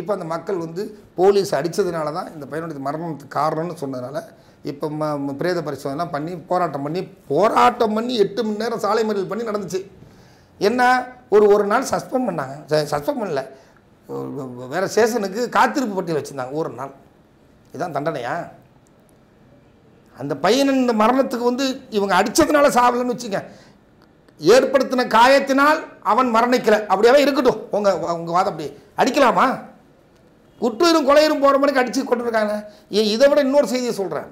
இப்போ அந்த மக்கள் வந்து போலீஸ் அடித்ததுனால தான் இந்த பையனுடைய மரணத்துக்கு காரணம்னு சொன்னதுனால இப்போ பிரேத பரிசோதனைலாம் பண்ணி போராட்டம் பண்ணி 8 மணி நேரம் சாலை மறியல் பண்ணி நடந்துச்சு. என்ன ஒரு நாள் சஸ்பெண்ட் பண்ணாங்க, சஸ்பெண்ட் பண்ணல, வேறு ஸ்டேஷனுக்கு காத்திருப்பு பட்டியல் வச்சுருந்தாங்க 1 நாள். இதுதான் தண்டனையா? அந்த பையனின் இந்த மரணத்துக்கு வந்து இவங்க அடித்ததுனால சாவலன்னு வச்சுக்க, ஏற்படுத்தின காயத்தினால் அவன் மரணிக்கலை, அப்படியாவே இருக்கட்டும். உங்கள் வாதம் அப்படி அடிக்கலாமா? குற்றீரும் கொலையரும் போகிற மாதிரி அடித்து கொண்டிருக்காங்க. இதை விட இன்னொரு செய்தியை சொல்கிறேன்.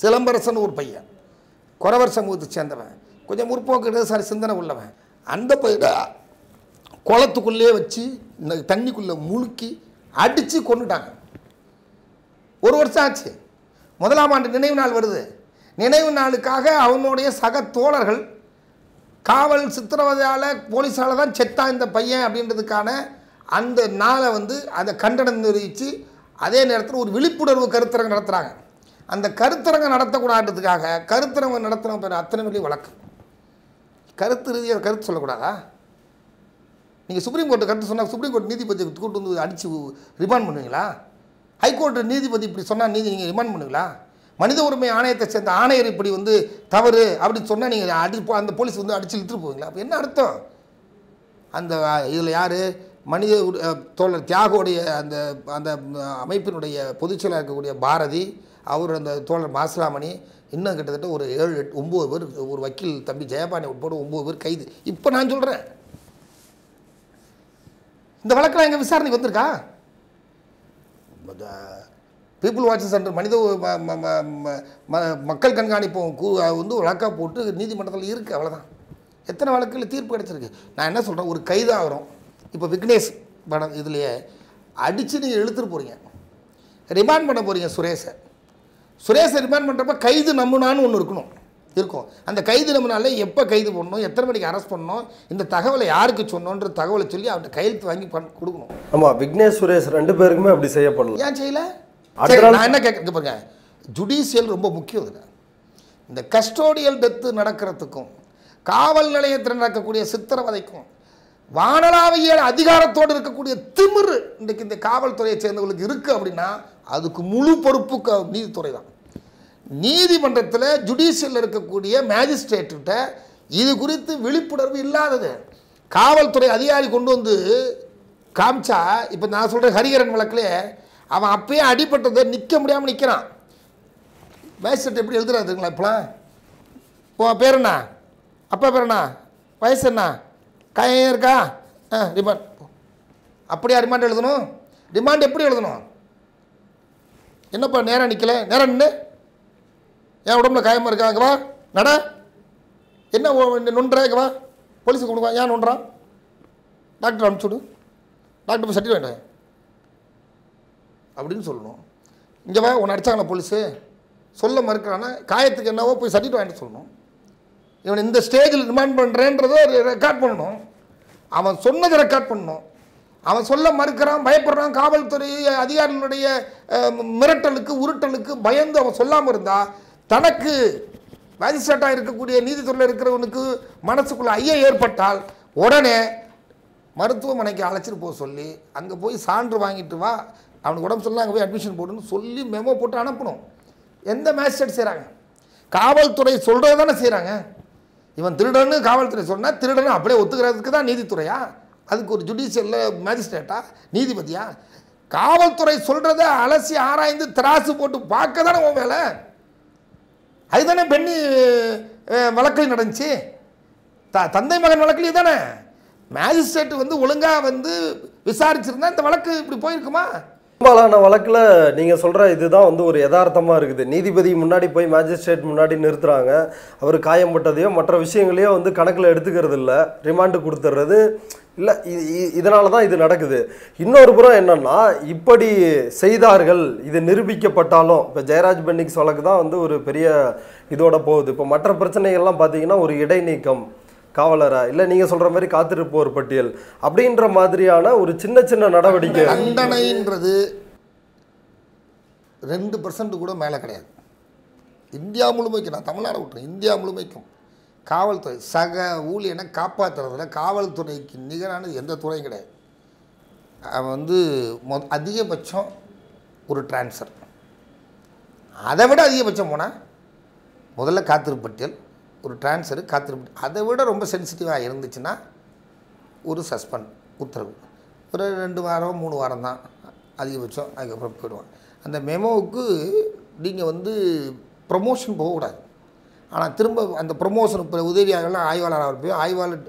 சிலம்பரசன் ஒரு பையன், குறவர் சமூகத்தை சேர்ந்தவன், கொஞ்சம் முற்போக்கு சார் சிந்தனை உள்ளவன். அந்த பையன் குளத்துக்குள்ளே வச்சு தண்ணிக்குள்ளே முழுக்கி அடித்து கொண்டுட்டாங்க. ஒரு வருஷம் ஆச்சு. 1ஆம் ஆண்டு நினைவு நாள் வருது. நினைவு நாளுக்காக அவனுடைய சக தோழர்கள் காவல் சித்திரவதையால் போலீஸால் தான் செத்தா இந்த பையன் அப்படின்றதுக்கான அந்த நாளை வந்து அதை கண்டனம் தெரிவித்து அதே நேரத்தில் ஒரு விழிப்புணர்வு கருத்தரங்கு நடத்துகிறாங்க. அந்த கருத்தரங்கை நடத்தக்கூடாதுக்காக கருத்தரங்கு நடத்தின பேர் அத்தனை வழி வழக்கு. கருத்து ரீதியாக கருத்து சொல்லக்கூடாதா? நீங்கள் சுப்ரீம் கோர்ட்டு கருத்து சொன்னால் சுப்ரீம் கோர்ட் நீதிபதி கூட்டு வந்து அடித்து ரிமாண்ட் பண்ணுவீங்களா? ஹைகோர்ட்டு நீதிபதி இப்படி சொன்னால் நீங்கள் ரிமாண்ட் பண்ணுவீங்களா? மனித உரிமை ஆணையத்தை சேர்ந்த ஆணையர் இப்படி வந்து தவறு அப்படின்னு சொன்னால் நீங்கள் அந்த போலீஸ் வந்து அடித்து இழுத்துட்டு போவீங்களா? அப்போ என்ன அர்த்தம்? அந்த இதில் யார் மனித தோழர் தியாகோடைய அந்த அந்த அமைப்பினுடைய பொதுச் செயலாக இருக்கக்கூடிய பாரதி, அவர் அந்த தோழர் மாசிலாமணி, இன்னும் கிட்டத்தட்ட ஒரு 7, 8, 9 பேர், ஒரு வக்கீல் தம்பி ஜெயபாணி உட்பட 9 பேர் கைது. இப்போ நான் சொல்கிறேன், இந்த வழக்கெல்லாம் எங்கள் விசாரணைக்கு வந்திருக்கா? பீப்புள் வாட்சிங் சென்டர் மனித மக்கள் கண்காணிப்பு வந்து வழக்காக போட்டு நீதிமன்றத்தில் இருக்குது. அவ்வளோதான். எத்தனை வழக்கில் தீர்ப்பு கிடச்சிருக்கு? நான் என்ன சொல்கிறேன், ஒரு கைதாகிறோம். இப்போ விக்னேஷ் படம் இதுலையே அடித்து நீங்கள் இழுத்துட்டு போகிறீங்க, ரிமாண்ட் பண்ண போகிறீங்க சுரேஷை. சுரேஷை ரிமாண்ட் பண்ணுறப்ப கைது நம்புனான்னு ஒன்று இருக்கும். அந்த கைது நம்பினாலே எப்போ கைது பண்ணணும், எத்தனை மணிக்கு அரெஸ்ட் பண்ணணும், இந்த தகவலை யாருக்கு சொன்னோன்ற தகவலை சொல்லி அவர்கிட்ட கையெழுத்து வாங்கி கொடுக்கணும். ஆமாம், விக்னேஷ் சுரேஷ் 2 பேருக்குமே அப்படி செய்யப்படணும். ஏன் செய்யலை? நான் என்ன கேட்க பாருங்க, ஜுடிஷியல் ரொம்ப முக்கியம். இதுங்க இந்த கஸ்டோடியல் டெத்து நடக்கிறதுக்கும் காவல் நிலையத்தில் நடக்கக்கூடிய சித்திரவதைக்கும் வானளாவிய அதிகாரத்தோடு இருக்கக்கூடிய திமிர் இன்றைக்கு இந்த காவல்துறையை சேர்ந்தவர்களுக்கு இருக்குது அப்படின்னா அதுக்கு முழு பொறுப்பு நீதித்துறை தான். நீதிமன்றத்தில் ஜுடிஷியலில் இருக்கக்கூடிய மேஜிஸ்ட்ரேட்டுகிட்ட இது குறித்து விழிப்புணர்வு இல்லாதது காவல்துறை அதிகாரி கொண்டு வந்து காமிச்சா, இப்போ நான் சொல்கிறேன் ஹரிஹரன் வழக்கில் அவன் அப்பயே அடிபட்டதை நிற்க முடியாமல் நிற்கிறான். மேஜிஸ்ட்ரேட் எப்படி எழுதுறாருங்களா, இப்போலாம் உன் பேருண்ணா, அப்பா பேருண்ணா, வயசு என்ன, காயம் இருக்கா, ஆ ரிமாண்ட். அப்படியா ரிமாண்ட் எழுதணும்? ரிமாண்ட் எப்படி எழுதணும்? என்னப்பா நேரம் நிற்கல, நேரம் நின்று என் உடம்புல காயமாக இருக்காங்கவா, நட என்ன நொன்றாங்கவா, போலீஸுக்கு கொடுக்குவா, ஏன் நொன்றான், டாக்டர் அனுப்பிச்சு விடு, டாக்டர் போய் சர்டிஃபிகேட் வேண்டாம் அப்படின்னு சொல்லணும். இங்கேவா உன்னை அடித்தாங்களா போலீஸு சொல்ல மறுக்கிறான்னா காயத்துக்கு என்னவோ போய் சர்டிஃபிகேட் வாங்கிட்டு சொல்லணும். இவன் இந்த ஸ்டேஜில் ரிமாண்ட் பண்ணுறேன்றதை ரெக்கார்ட் பண்ணணும், அவன் சொன்னதை ரெக்கார்ட் பண்ணணும். அவன் சொல்ல மறுக்கிறான், பயப்படுறான், காவல்துறை அதிகாரிகளுடைய மிரட்டலுக்கு உருட்டலுக்கு பயந்து அவன் சொல்லாமல் இருந்தால் தனக்கு மேஜிஸ்ட்ரேட்டாக இருக்கக்கூடிய நீதித்துறையில் இருக்கிறவனுக்கு மனசுக்குள்ளே ஐயம் ஏற்பட்டால் உடனே மருத்துவமனைக்கு அழைச்சிட்டு போக சொல்லி அங்கே போய் சான்று வாங்கிட்டு வா, அவனுக்கு உடம்பு சொல்லலாம், அங்கே போய் அட்மிஷன் போடுன்னு சொல்லி மெமோ போட்டு அனுப்பணும். எந்த மேஜிஸ்ட்ரேட் செய்கிறாங்க? காவல்துறை சொல்கிறது தானே செய்கிறாங்க. இவன் திருடன்னு காவல்துறை சொன்னால் திருடன்னு அப்படியே ஒத்துக்கிறதுக்கு தான் நீதித்துறையா? அதுக்கு ஒரு ஜுடிஷியலில் மேஜிஸ்ட்ரேட்டா நீதிபதியா? காவல்துறை சொல்கிறத அலசி ஆராய்ந்து திராசு போட்டு பார்க்க தானே உன் வேலை. அதுதானே பெண்ணி வழக்கில் நடந்துச்சு, தந்தை மகன் வழக்கிலேயே தானே. மேஜிஸ்ட்ரேட் வந்து ஒழுங்காக வந்து விசாரிச்சிருந்தா இந்த வழக்கு இப்படி போயிருக்குமா? பெரும்பாலான வழக்கில் நீங்கள் சொல்கிற இதுதான் வந்து ஒரு யதார்த்தமாக இருக்குது. நீதிபதி முன்னாடி போய் மேஜிஸ்ட்ரேட் முன்னாடி நிறுத்துகிறாங்க, அவர் காயம்பட்டதையோ மற்ற விஷயங்களையோ வந்து கணக்கில் எடுத்துக்கிறது இல்லை, ரிமாண்டு கொடுத்துட்றது இல்லை. இதனால தான் இது நடக்குது. இன்னொரு புறம் என்னென்னா, இப்படி செய்தார்கள் இது நிரூபிக்கப்பட்டாலும், இப்போ ஜெயராஜ் பென்னிக்ஸ் வழக்கு தான் வந்து ஒரு பெரிய இதோட போகுது. இப்போ மற்ற பிரச்சனைகள்லாம் பார்த்தீங்கன்னா ஒரு இடைநீக்கம் காவலரா, இல்லை நீங்கள் சொல்கிற மாதிரி காத்திருப்போர் பட்டியல் அப்படின்ற மாதிரியான ஒரு சின்ன சின்ன நடவடிக்கை. தண்டனைன்றது 2% கூட மேலே கிடையாது. இந்தியா முழுமைக்கும், நான் தமிழ்நாடு விட்டுறேன், இந்தியா முழுமைக்கும் காவல்துறை சக ஊழியனை காப்பாற்றுறதுல காவல்துறைக்கு நிகரானது எந்த துறையும் கிடையாது. அவன் வந்து அதிகபட்சம் ஒரு டிரான்ஸ்ஃபர், அதை விட அதிகபட்சம் போனால் முதல்ல காத்திருப்பு பட்டியல், ஒரு டிரான்ஸ்ஃபரு, காத்திருப்பு. அதை விட ரொம்ப சென்சிட்டிவாக இருந்துச்சுன்னா ஒரு சஸ்பெண்ட் உத்தரவு, ஒரு 2 வாரம் 3 வாரம் தான் அதிகபட்சம், அதுக்கப்புறம் போயிடுவான். அந்த மெமோவுக்கு நீங்கள் வந்து ப்ரொமோஷன் போகக்கூடாது. ஆனால் திரும்ப அந்த ப்ரொமோஷன் இப்போ உதவியாளர்கள்லாம் ஆய்வாளர் ஆகிறப்போ, ஆய்வாளர்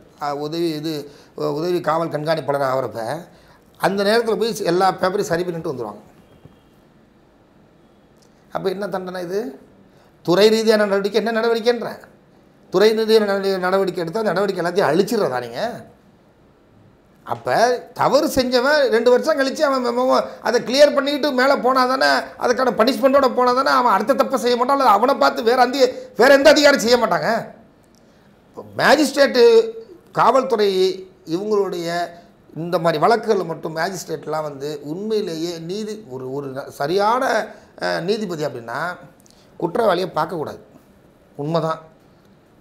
உதவி காவல் கண்காணிப்பாளர் ஆகிறப்ப அந்த நேரத்தில் போய் எல்லா பேப்பரையும் சரி பண்ணிட்டு வந்துடுவாங்க. அப்போ என்ன தண்டனை இது? துறை ரீதியான நடவடிக்கை என்ன நடவடிக்கைன்ற துறை ரீதியான நடவடிக்கை எடுத்தால் நடவடிக்கை எல்லாத்தையும் அழிச்சிடுறதா நீங்கள்? அப்போ தவறு செஞ்சவன் 2 வருஷம் கழித்து அவன் அதை கிளியர் பண்ணிக்கிட்டு மேலே போனால் தானே, அதுக்கான பனிஷ்மெண்ட்டோட போனால் தானே அவன் அடுத்த தப்பை செய்ய மாட்டான். அல்லது அவனை பார்த்து வேறு எந்த அதிகாரம் செய்ய மாட்டாங்க. மேஜிஸ்ட்ரேட்டு காவல்துறை இவங்களுடைய இந்த மாதிரி வழக்குகள் மட்டும் மேஜிஸ்ட்ரேட்லாம் உண்மையிலேயே நீதி ஒரு சரியான நீதிபதி அப்படின்னா குற்றவாளியை பார்க்கக்கூடாது. உண்மைதான்.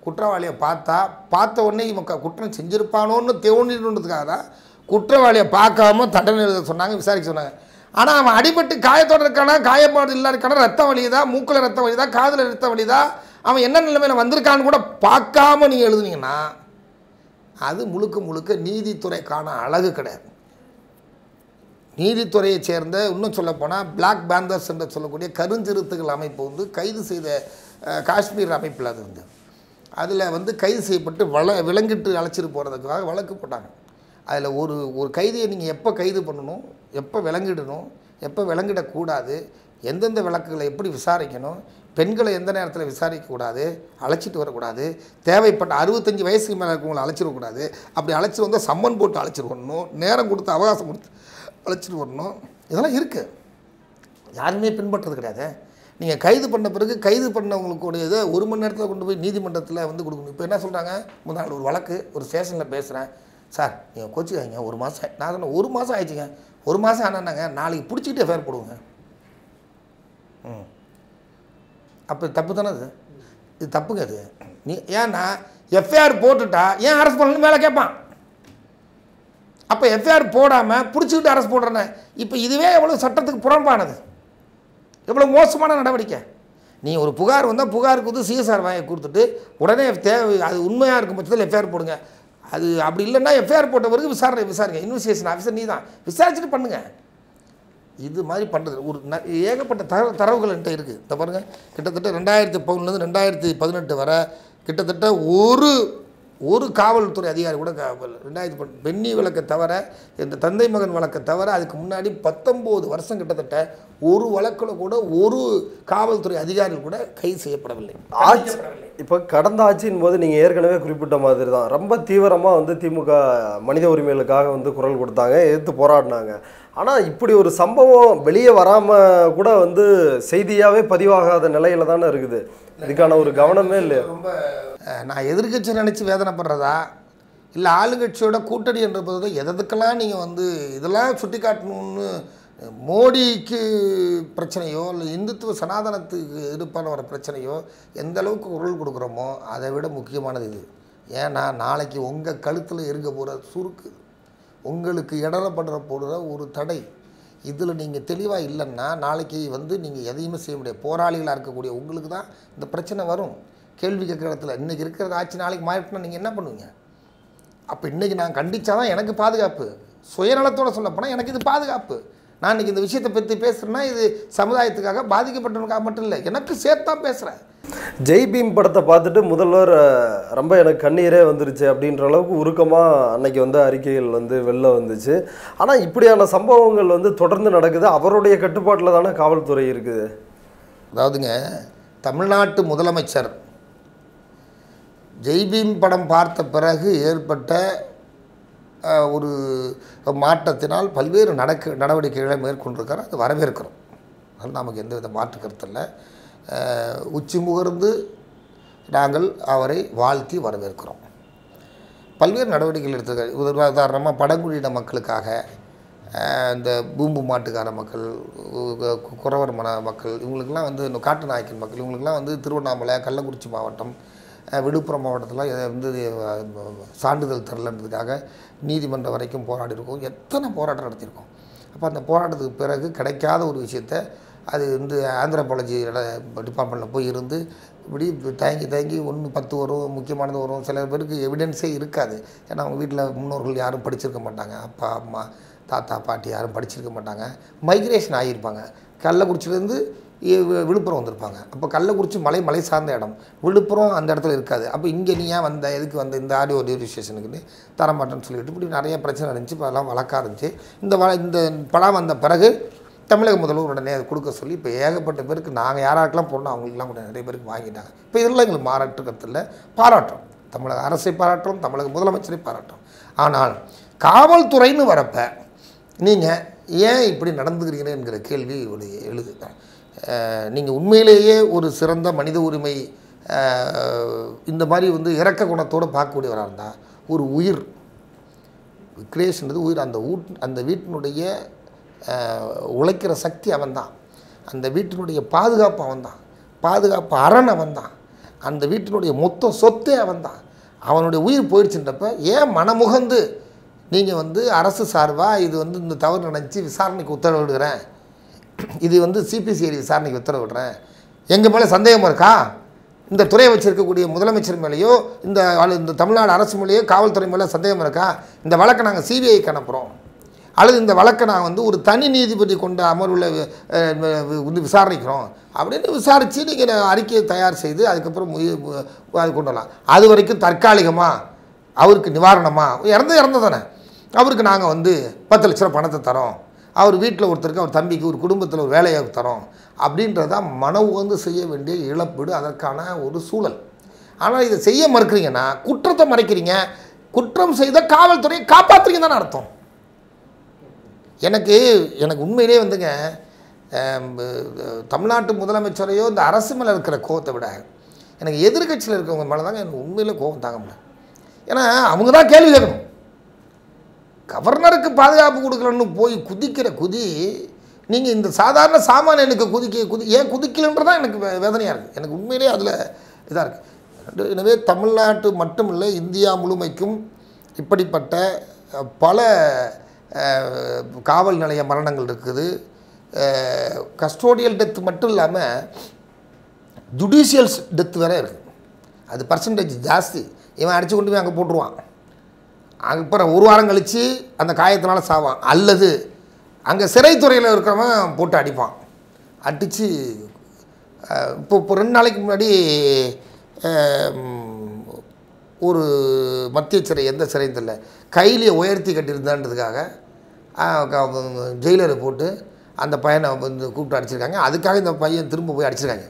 குற்றவாளியை பார்த்த உடனே இவங்க குற்றம் செஞ்சுருப்பானோன்னு தேவணுன்றதுக்காக தான் குற்றவாளியை பார்க்காம தண்டனை எழுத சொன்னாங்க, விசாரிக்க சொன்னாங்க. ஆனால் அவன் அடிபட்டு காயத்தோடு இருக்கானா, காயப்பாடு இல்லை இருக்கானா, ரத்தம் வலியுதா, மூக்கில் ரத்தம் வலியுதா, காதில் ரத்தம் வலியுதா, அவன் என்ன நிலைமையில் வந்திருக்கான்னு கூட பார்க்காம நீங்கள் எழுதுனீங்கன்னா அது முழுக்க முழுக்க நீதித்துறைக்கான அழகு கிடையாது. நீதித்துறையை சேர்ந்த இன்னும் சொல்லப்போனால் பிளாக் பேந்தர்ஸ் என்று சொல்லக்கூடிய கருஞ்சிறுத்துகள் அமைப்பு கைது செய்த காஷ்மீர் அமைப்பில் அது அதில் கைது செய்யப்பட்டு விலங்கிட்டு அழைச்சிட்டு போகிறதுக்காக வழக்கு போட்டாங்க. அதில் ஒரு கைதியை நீங்கள் எப்போ கைது பண்ணணும், எப்போ விலங்கிடணும், எப்போ விலங்கிடக்கூடாது, எந்தெந்த வழக்குகளை எப்படி விசாரிக்கணும், பெண்களை எந்த நேரத்தில் விசாரிக்கக்கூடாது, அழைச்சிட்டு வரக்கூடாது, தேவைப்பட்ட 65 வயசுக்கு மேலே இருக்கவங்களை அழைச்சிடக்கூடாது, அப்படி அழைச்சிட்டு வந்தால் சம்மன் போட்டு அழைச்சிட்டு வரணும், நேரம் கொடுத்து அவகாசம் கொடுத்து அழைச்சிட்டு வரணும், இதெல்லாம் இருக்குது. யாருமே பின்பற்றது கிடையாது. நீங்கள் கைது பண்ண பிறகு கைது பண்ணவங்களுக்குடைய இதை 1 மணி நேரத்தில் கொண்டு போய் நீதிமன்றத்தில் கொடுக்கணும். இப்போ என்ன சொல்கிறாங்க, முதல் ஒரு வழக்கு ஒரு ஸ்டேஷனில் பேசுகிறேன் சார், நீங்கள் கோச்சிக்காங்க 1 மாதம் நான் சொன்னேன் 1 மாதம் ஆயிடுச்சுங்க, 1 மாதம் ஆனாங்க நாளைக்கு பிடிச்சிக்கிட்டே ஃபேர் போடுவோங்க. ம், அப்போ தப்பு தானே அது? இது தப்புங்க. அது நீ ஏன்னா எஃப்ஐஆர் போட்டுட்டா ஏன் அரெஸ்ட் பண்ணணும்னு மேலே கேட்பான். அப்போ எஃப்ஐஆர் போடாமல் பிடிச்சிக்கிட்டு அரெஸ்ட் போடுறேன்னு இப்போ இதுவே எவ்வளோ சட்டத்துக்கு புறம்பானது, எவ்வளோ மோசமான நடவடிக்கை. நீ ஒரு புகார் வந்தால் புகாருக்கு சிஎஸ்ஆர் வாங்கி கொடுத்துட்டு உடனே தேவை அது உண்மையாக இருக்கும் பட்சத்தில் எஃப்ஐஆர் போடுங்க. அது அப்படி இல்லைன்னா எஃப்ஐஆர் போட்ட பிறகு விசாரிங்க, இன்வெஸ்டிகேஷன் ஆஃபீஸர் நீ தான் விசாரிச்சுட்டு பண்ணுங்கள். இது மாதிரி பண்ணுறது ஒரு ஏகப்பட்ட தரவுகள் என்கிட்ட இருக்குது. இந்த பாருங்கள், கிட்டத்தட்ட 2011 2018 வரை கிட்டத்தட்ட ஒரு காவல்துறை அதிகாரி கூட 2018 பெண்ணி வழக்கை தவிர, இந்த தந்தை மகன் வழக்கை தவிர, அதுக்கு முன்னாடி 19 வருஷம் கிட்டத்தட்ட ஒரு வழக்கில் கூட ஒரு காவல்துறை அதிகாரிகள் கூட கைது செய்யப்படவில்லை. ஆட்சி இப்போ கடந்த ஆட்சியின் போது நீங்கள் ஏற்கனவே குறிப்பிட்ட மாதிரி தான் ரொம்ப தீவிரமாக திமுக மனித உரிமைகளுக்காக குரல் கொடுத்தாங்க, எதிர்த்து போராடினாங்க. ஆனால் இப்படி ஒரு சம்பவம் வெளியே வராமல் கூட செய்தியாகவே பதிவாகாத நிலையில தானே இருக்குது. இதுக்கான ஒரு கவனமே இல்லை. ரொம்ப நான் எதிர்கட்சி நினச்சி வேதனைப்படுறதா இல்லை ஆளுங்கட்சியோட கூட்டணி என்ற போது எதுக்கெல்லாம் நீங்கள் இதெல்லாம் சுட்டி காட்டணும்னு மோடிக்கு பிரச்சனையோ இல்லை இந்துத்துவ சனாதனத்துக்கு எதிர்ப்பான வர பிரச்சனையோ எந்த அளவுக்கு குரல் கொடுக்குறோமோ அதை விட முக்கியமானது இது. ஏன்னா நாளைக்கு உங்கள் கழுத்தில் இருக்க போகிற சுருக்கு, உங்களுக்கு இடரப்படுற போடுற ஒரு தடை, இதில் நீங்கள் தெளிவாக இல்லைன்னா நாளைக்கு நீங்கள் எதையுமே செய்ய முடியாது. போராளிகளாக இருக்கக்கூடிய உங்களுக்கு தான் இந்த பிரச்சனை வரும். கேள்வி கேட்குற இடத்துல இன்றைக்கி இருக்கிற ஆட்சி நாளைக்கு மாறிட்டுனா நீங்கள் என்ன பண்ணுவீங்க? அப்போ இன்றைக்கி நான் கண்டித்தா தான் எனக்கு பாதுகாப்பு, சுயநலத்தோடு சொல்லப்போனால் எனக்கு இது பாதுகாப்பு. நான் இன்றைக்கி இந்த விஷயத்தை பற்றி பேசுகிறேன்னா இது சமுதாயத்துக்காக பாதிக்கப்பட்டவனுக்காக மட்டும் இல்லை, எனக்கு சேர்த்தான் பேசுகிறேன். ஜெய் பீம் படத்தை பார்த்துட்டு முதல்வர் ரொம்ப எனக்கு கண்ணீரே வந்துருச்சு அப்படின்ற அளவுக்கு உருக்கமாக அன்னைக்கு அறிக்கைகள் வெளில வந்துச்சு. ஆனால் இப்படியான சம்பவங்கள் தொடர்ந்து நடக்குது. அவருடைய கட்டுப்பாட்டில் தானே காவல்துறை இருக்குது. அதாவதுங்க, தமிழ்நாட்டு முதலமைச்சர் ஜெய்பீம் படம் பார்த்த பிறகு ஏற்பட்ட ஒரு மாற்றத்தினால் பல்வேறு நடவடிக்கைகளை மேற்கொண்டிருக்கிறார். அது வரவேற்கிறோம், அது நமக்கு எந்தவித மாற்று கருத்து இல்லை. உச்சி முகர்ந்து நாங்கள் அவரை வாழ்த்தி வரவேற்கிறோம். பல்வேறு நடவடிக்கைகள் எடுத்திருக்காரு. உதாரணமாக பழங்குடியின மக்களுக்காக இந்த பூம்பு மாட்டுக்கார மக்கள், குறவர் மன மக்கள், இவங்களுக்கெல்லாம் காட்டு நாயக்கன் மக்கள், இவங்களுக்கெல்லாம் திருவண்ணாமலை கள்ளக்குறிச்சி மாவட்டம் விழுப்புரம் மாவட்டத்தில் சான்றிதழ் தரலன்றதுக்காக நீதிமன்றம் வரைக்கும் போராடி இருக்கோம். எத்தனை போராட்டம் நடத்தியிருக்கோம். அப்போ அந்த போராட்டத்துக்கு பிறகு கிடைக்காத ஒரு விஷயத்தை அது ஆந்திரபாலஜி டிபார்ட்மெண்ட்டில் போய் இருந்து இப்படி தயங்கி 1 10 வரும், முக்கியமானது வரும். சில பேருக்கு எவிடன்ஸே இருக்காது. ஏன்னா அவங்க வீட்டில் முன்னோர்கள் யாரும் படிச்சிருக்க மாட்டாங்க, அப்பா அம்மா தாத்தா பாட்டி யாரும் படிச்சிருக்க மாட்டாங்க, மைக்ரேஷன் ஆகியிருப்பாங்க. கள்ளக்குறிச்சிலேருந்து விழுப்புரம் வந்திருப்பாங்க. அப்போ கள்ளக்குறிச்சி மலை சார்ந்த இடம், விழுப்புரம் அந்த இடத்துல இருக்காது. அப்போ இங்கே நீ ஏன் வந்த, எதுக்கு வந்த, இந்த ஆடியோ ரேடியோ ஸ்டேஷனுக்குன்னு தரமாட்டேன்னு சொல்லிட்டு இப்படி நிறைய பிரச்சனை இருந்துச்சு. இப்போ அதெல்லாம் வழக்காக இருந்துச்சு. இந்த படம் வந்த பிறகு தமிழக முதல்வர் உடனே அது கொடுக்க சொல்லி இப்போ ஏகப்பட்ட பேருக்கு நாங்கள் யாராருக்கெல்லாம் போடணும் அவங்களுக்குலாம் கூட நிறைய பேருக்கு வாங்கிட்டாங்க. இப்போ இதெல்லாம் எங்களுக்கு மாறாட்டுக்கத்தில் பாராட்டுறோம், தமிழக அரசை பாராட்டுறோம், தமிழக முதலமைச்சரை பாராட்டுறோம். ஆனால் காவல்துறைன்னு வரப்போ நீங்கள் ஏன் இப்படி நடந்துக்கிறீங்கன்னு என்கிற கேள்வி ஒரு எழுது. நீங்கள் உண்மையிலேயே ஒரு சிறந்த மனித உரிமை இந்த மாதிரி வந்து இறக்க குணத்தோடு பார்க்கக்கூடியவராக இருந்தால் ஒரு உயிர் விக்னேஷ்ன்றது உயிர், அந்த வீட்டினுடைய உழைக்கிற சக்தி அவன்தான், அந்த வீட்டினுடைய பாதுகாப்பு அவன்தான், பாதுகாப்பு அரண் அவன்தான், அந்த வீட்டினுடைய மொத்த சொத்தே அவன்தான். அவனுடைய உயிர் போயிடுச்சுன்றப்ப ஏன் மனமுகந்து நீங்கள் வந்து அரசு சார்பாக இது வந்து இந்த தவறு நினச்சி விசாரணைக்கு உத்தரவிடுகிறேன், இது வந்து சிபிசிஐடி விசாரணைக்கு உத்தரவிடுறேன், எங்கள் மேலே சந்தேகமாக இருக்கா, இந்த துறையை வச்சுருக்கக்கூடிய முதலமைச்சர் மேலேயோ இந்த தமிழ்நாடு அரசு மேலேயோ காவல்துறை மேலே சந்தேகமாக இருக்கா, இந்த வழக்கை நாங்கள் சிபிஐக்கு அனுப்புகிறோம், அல்லது இந்த வழக்கை நான் வந்து ஒரு தனி நீதிபதி கொண்டு அமர்வுள்ள வந்து விசாரிக்கிறோம் அப்படின்னு விசாரித்து நீங்கள் அறிக்கையை தயார் செய்து அதுக்கப்புறம் அது கொண்டு வரலாம். அது வரைக்கும் தற்காலிகமாக அவருக்கு நிவாரணமாக இறந்ததானே அவருக்கு நாங்கள் வந்து 10 லட்சம் பணத்தை தரோம், அவர் வீட்டில் ஒருத்தருக்கு அவர் தம்பிக்கு ஒரு குடும்பத்தில் ஒரு வேலையாக தரோம் அப்படின்றதான் மன உகந்து செய்ய வேண்டிய இழப்பீடு, அதற்கான ஒரு சூழல். ஆனால் இதை செய்ய மறுக்கிறீங்கன்னா குற்றத்தை மறைக்கிறீங்க, குற்றம் செய்த காவல்துறையை காப்பாற்றுறீங்க தானே அர்த்தம். எனக்கு உண்மையிலே வந்துங்க தமிழ்நாட்டு முதலமைச்சரையோ இந்த அரசு மேலே இருக்கிற கோபத்தை விட எனக்கு எதிர்கட்சியில் இருக்கிறவங்க மேலே தாங்க எனக்கு உண்மையில் கோபம் தாங்க முடியல. ஏன்னா அவங்க தான் கேள்வி கேட்கணும். கவர்னருக்கு பாதுகாப்பு கொடுக்கலன்னு போய் குதிக்கிற குதி நீங்கள் இந்த சாதாரண சாமானியனுக்கு ஏன் குதிக்கலன்றதான் எனக்கு வேதனையாக இருக்குது, எனக்கு உண்மையிலேயே அதில் இதாக இருக்குது. எனவே தமிழ்நாட்டு மட்டுமில்லை இந்தியா முழுமைக்கும் இப்படிப்பட்ட பல காவல் நிலைய மரணங்கள் இருக்குது. கஸ்டோடியல் டெத்து மட்டும் இல்லாமல் ஜுடிஷியல் டெத்து வேறு இருக்குது, அது பர்சன்டேஜ் ஜாஸ்தி. இவன் அடித்து கொண்டு போய் அங்கே போட்டுருவான், அப்புறம் ஒரு வாரம் கழித்து அந்த காயத்தினால சாவான், அல்லது அங்கே சிறைத்துறையில் இருக்கிறவன் போட்டு அடிப்பான் அடித்து. இப்போ 2 நாளைக்கு முன்னாடி ஒரு மத்திய சிறை, எந்த சிறையும் தெரியல, கையிலேயே உயர்த்தி கட்டியிருந்தான்றதுக்காக ஜெயிலரை போட்டு அந்த பையனை வந்து கூப்பிட்டு அடிச்சிருக்காங்க. அதுக்காக இந்த பையன் திரும்ப போய் அடிச்சிருக்காங்க.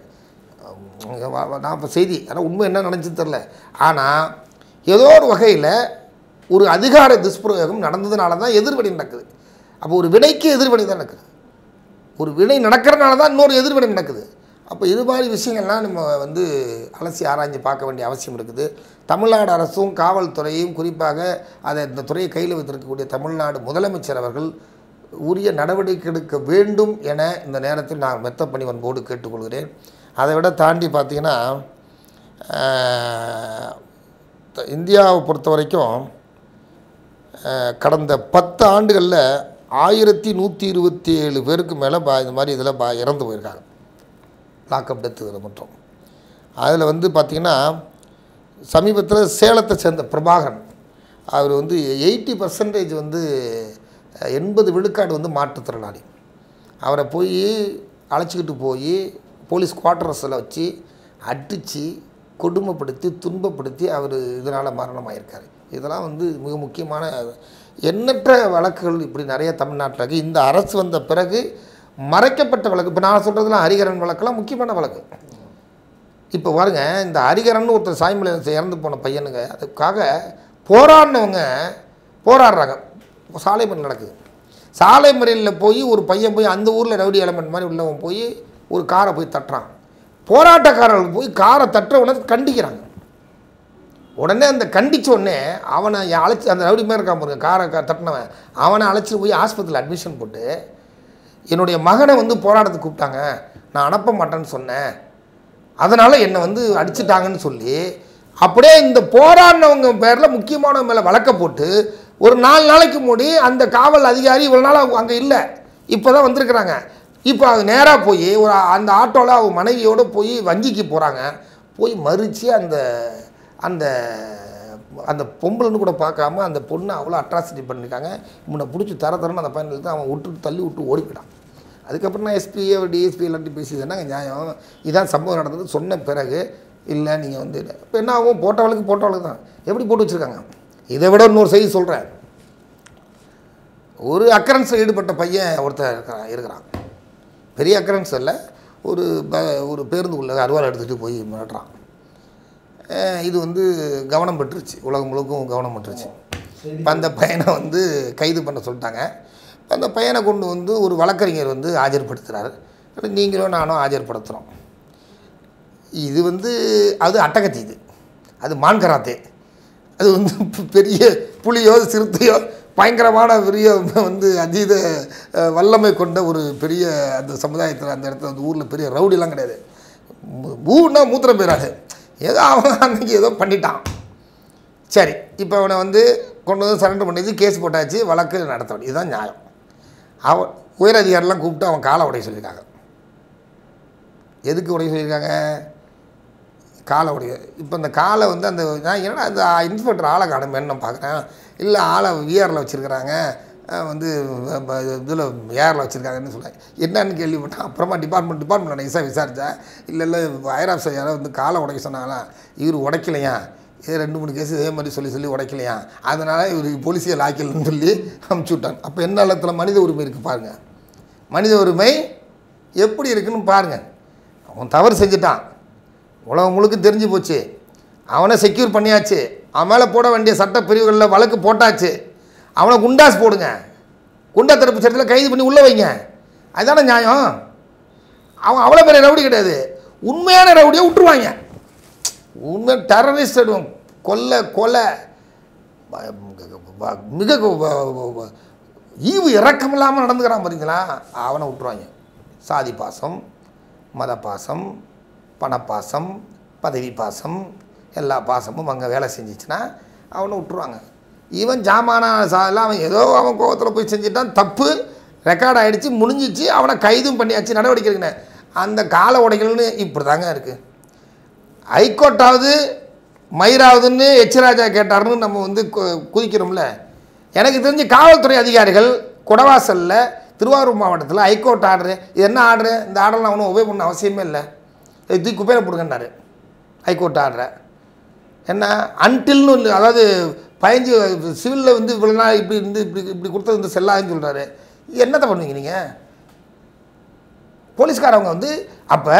நான் இப்போ செய்தி, ஆனால் உண்மை என்ன நினச்சின்னு தெரில. ஆனால் ஏதோ ஒரு வகையில் ஒரு அதிகார துஷ்பிரயோகம் நடந்ததுனால தான் எதிர்வினை நடக்குது. அப்போ ஒரு வினைக்கு எதிர்வினை தான் நடக்குது, ஒரு வினை நடக்கிறதுனால தான் இன்னொரு எதிர்வினை நடக்குது. அப்போ இது மாதிரி விஷயங்கள்லாம் நம்ம வந்து அலசி ஆராய்ஞ்சு பார்க்க வேண்டிய அவசியம் இருக்குது. தமிழ்நாடு அரசும் காவல்துறையும் குறிப்பாக அதை இந்த துறையை கையில் வைத்திருக்கக்கூடிய தமிழ்நாடு முதலமைச்சர் அவர்கள் உரிய நடவடிக்கை எடுக்க வேண்டும் என இந்த நேரத்தில் நான் மெத்த பணிவன்போடு கேட்டுக்கொள்கிறேன். அதை விட தாண்டி பார்த்திங்கன்னா இந்தியாவை பொறுத்த வரைக்கும் கடந்த 10 ஆண்டுகளில் 1127 பேருக்கு மேலே இந்த மாதிரி இதில் இறந்து போயிருக்காங்க, லாக்அப் டெத்து இதில் மட்டும். அதில் வந்து பார்த்திங்கன்னா சமீபத்தில் சேலத்தை சேர்ந்த பிரபாகரன் அவர் வந்து 80% வந்து 80% வந்து மாற்றுத்திறனாளி. அவரை போய் அழைச்சிக்கிட்டு போய் போலீஸ் குவார்ட்டர்ஸில் வச்சு அடித்து கொடுமைப்படுத்தி துன்பப்படுத்தி அவர் இதனால் மரணமாயிருக்கார். இதெல்லாம் வந்து மிக முக்கியமான எண்ணற்ற வழக்குகள் இப்படி நிறைய தமிழ்நாட்டில் இருக்குது. இந்த அரசு வந்த பிறகு மறைக்கப்பட்ட வழக்கு, இப்போ நான் சொல்கிறதுலாம் ஹரிகரன் வழக்கெல்லாம் முக்கியமான வழக்கு. இப்போ பாருங்க, இந்த ஹரிகரன் ஒருத்தர் சாய்மலை இறந்து போன பையனுங்க, அதுக்காக போராடுறாங்க, சாலை மறியல் நடக்குது. சாலை மறியலில் போய் ஒரு பையன் போய் அந்த ஊரில் ரவுடி எலமெண்ட் மாதிரி உள்ளவன் போய் ஒரு காரை போய் தட்டுறான், போராட்டக்காரர்கள் போய் காரை தட்டுற உடனே கண்டிக்கிறாங்க. உடனே அந்த கண்டித்த உடனே அவனை அழைச்சி, அந்த ரவுடி மாதிரி இருக்கான் பாருங்க காரை தட்டினவன், அவனை அழைச்சி போய் ஆஸ்பத்திரியில் அட்மிஷன் போட்டு என்னுடைய மகனை வந்து போராட்டத்துக்கு கூப்பிட்டாங்க, நான் அனுப்ப மாட்டேன்னு சொன்னேன், அதனால் என்னை வந்து அடிச்சிட்டாங்கன்னு சொல்லி அப்படியே இந்த போராடினவங்க பேரில் முக்கியமானவங்க மேலே வழக்க போட்டு ஒரு 4 நாளைக்கு முன்னாடி அந்த காவல் அதிகாரி இவ்வளோ நாள் அங்கே இல்லை, இப்போ தான் வந்திருக்கிறாங்க. இப்போ அவங்க நேராக போய் ஒரு அந்த ஆட்டோவில் அவங்க மனைவியோடு போய் வங்கிக்கு போகிறாங்க, போய் மறித்து அந்த அந்த அந்த பொம்பளைன்னு கூட பார்க்காம அந்த பொண்ணை அவ்வளோ அட்ராசிட்டி பண்ணியிருக்காங்க. இவனை பிடிச்சி தரன்னு அந்த பையனுக்கு தான் அவன் விட்டு தள்ளி விட்டு ஓடிவிட்டான். அதுக்கப்புறம் நான் எஸ்பியை டிஎஸ்பி எல்லாத்தையும் பேசிதுன்னா நியாயம் இதான் சம்பவம் நடந்தது சொன்ன பிறகு இல்லை நீங்கள் வந்து இப்போ என்ன ஆகும், போட்டவளுக்கு தான் எப்படி போட்டு வச்சுருக்காங்க. இதை விட இன்னொரு செய்தி சொல்கிறேன், ஒரு அக்கரன்ஸில் ஈடுபட்ட பையன் ஒருத்தர் இருக்கிறான், பெரிய அக்கரன்ஸ் இல்லை ஒரு ஒரு பேருந்து உள்ள அறுவாள் எடுத்துட்டு போய் மிரட்டுறான் இது வந்து கவனம் பெற்றுச்சு உலகம் முழுக்கும் கவனம் பெற்றுச்சு அந்த பையனை வந்து கைது பண்ண சொல்லிட்டாங்க அந்த பையனை கொண்டு வந்து ஒரு வழக்கறிஞர் வந்து ஆஜர்படுத்துறாரு நீங்களும் நானும் ஆஜர்படுத்துறோம் இது வந்து அது அட்டகத்தி இது அது மான்கராத்தே அது வந்து பெரிய புலியோ சிறுத்தையோ பயங்கரமான பெரிய வந்து அதீத வல்லமை கொண்ட ஒரு பெரிய அந்த சமுதாயத்தில் அந்த இடத்துல அந்த ஊரில் பெரிய ரவுடிலாம் கிடையாது பூன்னா மூத்திரம் பேராது ஏதோ அவன் அன்றைக்கி ஏதோ பண்ணிட்டான் சரி இப்போ அவனை வந்து கொண்டு வந்து சரண்டர் பண்ணிச்சு கேஸ் போட்டாச்சு வழக்கு நடத்தணும் இதுதான் நியாயம் அவன் உயர் அதிகாரிலாம் கூப்பிட்டு அவன் காலை உடைய சொல்லியிருக்காங்க எதுக்கு உடைய சொல்லியிருக்காங்க காலை உடைய இப்போ அந்த காலை வந்து அந்த நான் என்னடா அந்த இன்ஸ்பெக்டர் ஆளை காணுமேன்னு நான் பார்க்குறேன் இல்லை ஆளை விஆரில் வச்சுருக்கிறாங்க வந்து இதில் ஏஆரில் வச்சுருக்காங்கன்னு சொல்கிறேன் என்னன்னு கேள்விப்பட்டேன் அப்புறமா டிபார்ட்மெண்ட் நைஸாக விசாரித்தேன் இல்லை இல்லை வயர் ஆஃப் யாரோ வந்து காலை உடைக்க சொன்னாங்களா இவர் உடைக்கலையா இதே ரெண்டு மூணு கேஸ் இதே மாதிரி சொல்லி சொல்லி உடைக்கலையா அதனால் இவருக்கு போலீஸியை லாய்க்கலன்னு சொல்லி அமுச்சு விட்டாங்க அப்போ என்ன இடத்துல மனித உரிமை இருக்குது பாருங்கள் மனித உரிமை எப்படி இருக்குதுன்னு பாருங்கள் அவன் தவறு செஞ்சுட்டான் உலகம் முழுக்க தெரிஞ்சு போச்சு அவனை செக்யூர் பண்ணியாச்சு அவன் மேலே போட வேண்டிய சட்டப்பிரிவுகளில் வழக்கு போட்டாச்சு அவனை குண்டாஸ் போடுங்க குண்டா தடுப்பு சட்டத்தில் கைது பண்ணி உள்ளே வைங்க அதுதானே நியாயம் அவன் அவ்வளோ பெரிய ரவுடி கிடையாது உண்மையான ரவுடியை விட்டுருவாங்க உண்மை டெரரிஸ்ட் ஆடுவோம் கொலை கொலை மிக ஈவு இறக்கம் இல்லாமல் நடந்துக்கிறான் பார்த்தீங்களா அவனை விட்டுருவாங்க சாதி பாசம் மத பாசம் பணப்பாசம் பதவி பாசம் எல்லா பாசமும் அங்கே வேலை செஞ்சிச்சுன்னா அவனை விட்டுருவாங்க ஈவன் ஜாமான சாதெல்லாம் அவன் ஏதோ அவன் கோபத்தில் போய் செஞ்சுட்டான் தப்பு ரெக்கார்ட் ஆகிடுச்சு முடிஞ்சிச்சு அவனை கைதும் பண்ணியாச்சு நடவடிக்கை இருக்குண்ணே அந்த கால உடைகள்னு இப்படி தாங்க இருக்குது ஹைகோர்ட்டாவது மயிராவதுன்னு எச்ராஜா கேட்டார்னு நம்ம வந்து குதிக்கிறோம்ல எனக்கு தெரிஞ்சு காவல்துறை அதிகாரிகள் குடவாசலில் திருவாரூர் மாவட்டத்தில் ஹைகோர்ட் ஆர்டரு இது என்ன ஆர்டரு இந்த ஆர்டர்லாம் ஒன்றும் உபயோகம் பண்ண அவசியமே இல்லை இது குப்பையில் போடுங்கன்றாரு ஹைகோர்ட் ஆர்டரை என்ன அன்டில்னு இல்லை அதாவது 15 சிவிலில் வந்து இவ்வளோ நாள் இப்படி இருந்து இப்படி இப்படி கொடுத்தது வந்து செல்லாதுன்னு சொல்கிறாரு என்னத்தை பண்ணுவீங்க நீங்கள் போலீஸ்காரவங்க வந்து அப்போ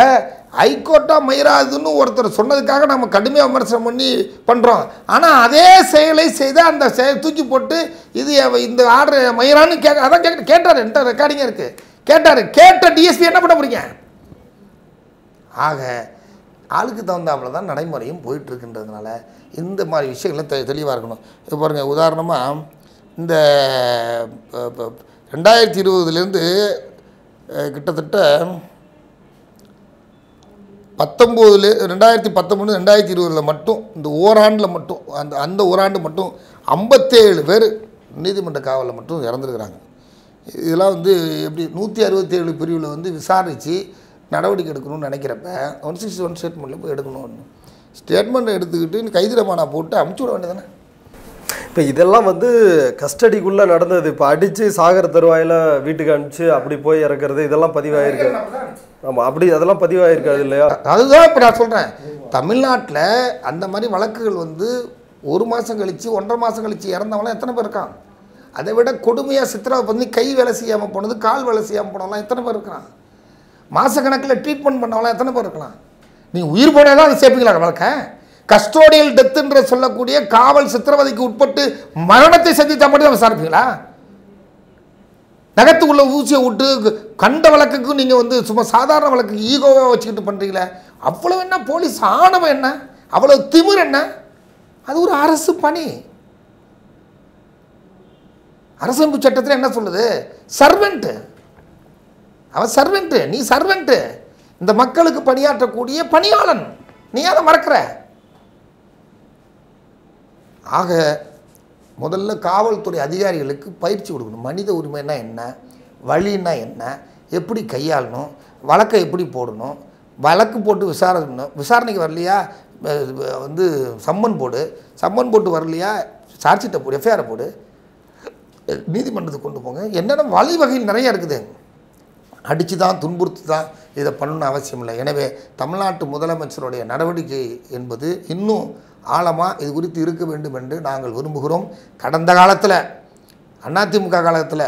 ஹைகோர்ட்டாக மயிராதுன்னு ஒருத்தர் சொன்னதுக்காக நம்ம கடுமையாக விமர்சனம் பண்ணி பண்ணுறோம் ஆனால் அதே செயலை செய்தால் அந்த செயல் தூக்கி போட்டு இது இந்த ஆர்டர் மயிரான்னு அதான் கேட்டார் என்கிட்ட ரெக்கார்டிங்காக இருக்குது கேட்டார் கேட்ட டிஎஸ்பி என்ன பண்ண போகிறீங்க ஆக ஆளுக்கு தகுந்தாப்புல தான் நடைமுறையும் போயிட்டுருக்குன்றதுனால இந்த மாதிரி விஷயங்களை தெளிவாக இருக்கணும் இப்போ பாருங்கள் உதாரணமாக இந்த 2020 கிட்டத்தட்ட 19 2019 2020 மட்டும் இந்த ஓராண்டில் மட்டும் அந்த ஓராண்டு மட்டும் 57 பேர் நீதிமன்ற காவலில் மட்டும் இறந்துருக்கிறாங்க இதெல்லாம் வந்து எப்படி 167 பிரிவில் வந்து விசாரித்து நடவடிக்கை எடுக்கணும்னு நினைக்கிறப்ப 161 ஸ்டேட்மெண்ட்டில் போய் எடுக்கணும்னு ஸ்டேட்மெண்ட்டை எடுத்துக்கிட்டு கைதிரமானா போட்டு அமுச்சு விட வேண்டியதானே இப்போ இதெல்லாம் வந்து கஸ்டடிக்குள்ளே நடந்தது இப்போ அடித்து சாகர தருவாயில் வீட்டுக்கு அனுப்பிச்சு அப்படி போய் இறக்குறது இதெல்லாம் பதிவாகிருக்கு ஆமாம் அப்படி அதெல்லாம் பதிவாகிருக்காது இல்லையா அதுதான் இப்போ நான் சொல்கிறேன் தமிழ்நாட்டில் அந்த மாதிரி வழக்குகள் வந்து ஒரு மாதம் கழித்து 1.5 மாதம் கழித்து இறந்தவங்களாம் எத்தனை பேர் இருக்கான் அதை விட கொடுமையாக சித்திரவதை பண்ணி கை வேலை செய்யாமல் போனது கால் வேலை செய்யாமல் போனவங்களாம் எத்தனை பேர் இருக்கான் மாதக்கணக்கில் ட்ரீட்மெண்ட் பண்ணவங்களாம் எத்தனை பேர் இருக்கலாம் நீங்கள் உயிர் போனால் தான் அதை சேர்ப்பீங்களா வழக்க கஸ்டோடியல் டெத்துன்ற சொல்லக்கூடிய காவல் சித்திரவதைக்கு உட்பட்டு மரணத்தை சந்தித்தா மட்டும் தான் விசாரிப்பீங்களா நகத்து உள்ள ஊசியை விட்டு கண்ட வழக்குக்கும் நீங்கள் வந்து சும்மா சாதாரண வழக்கு ஈகோவாக வச்சுக்கிட்டு பண்ணுறீங்களே அவ்வளோ என்ன போலீஸ் ஆணவம் என்ன அவ்வளோ திமிர் என்ன அது ஒரு அரசு பணி அரசமைப்பு சட்டத்தில் என்ன சொல்லுது சர்வெண்ட்டு அவன் சர்வெண்ட்டு நீ சர்வெண்ட்டு இந்த மக்களுக்கு பணியாற்றக்கூடிய பணியாளன் நீ அதை மறக்கிற ஆக முதல்ல காவல்துறை அதிகாரிகளுக்கு பயிற்சி கொடுக்கணும் மனித உரிமைனா என்ன வழின்னா என்ன எப்படி கையாளணும் வழக்கை எப்படி போடணும் வழக்கு போட்டு விசாரணும் விசாரணைக்கு வரலையா வந்து சம்மன் போடு சம்மன் போட்டு வரலையா சாட்சிட்ட போடு எஃப்ஐஆரை போடு நீதிமன்றத்துக்கு கொண்டு போங்க என்னென்ன வழிவகையில் நிறைய இருக்குது அடித்து தான் துன்புறுத்து தான் இதை பண்ணணும்னு அவசியம் இல்லை எனவே தமிழ்நாட்டு முதலமைச்சருடைய நடவடிக்கை என்பது இன்னும் ஆழமாக இது குறித்து இருக்க வேண்டும் என்று நாங்கள் விரும்புகிறோம் கடந்த காலத்தில் அதிமுக காலத்தில்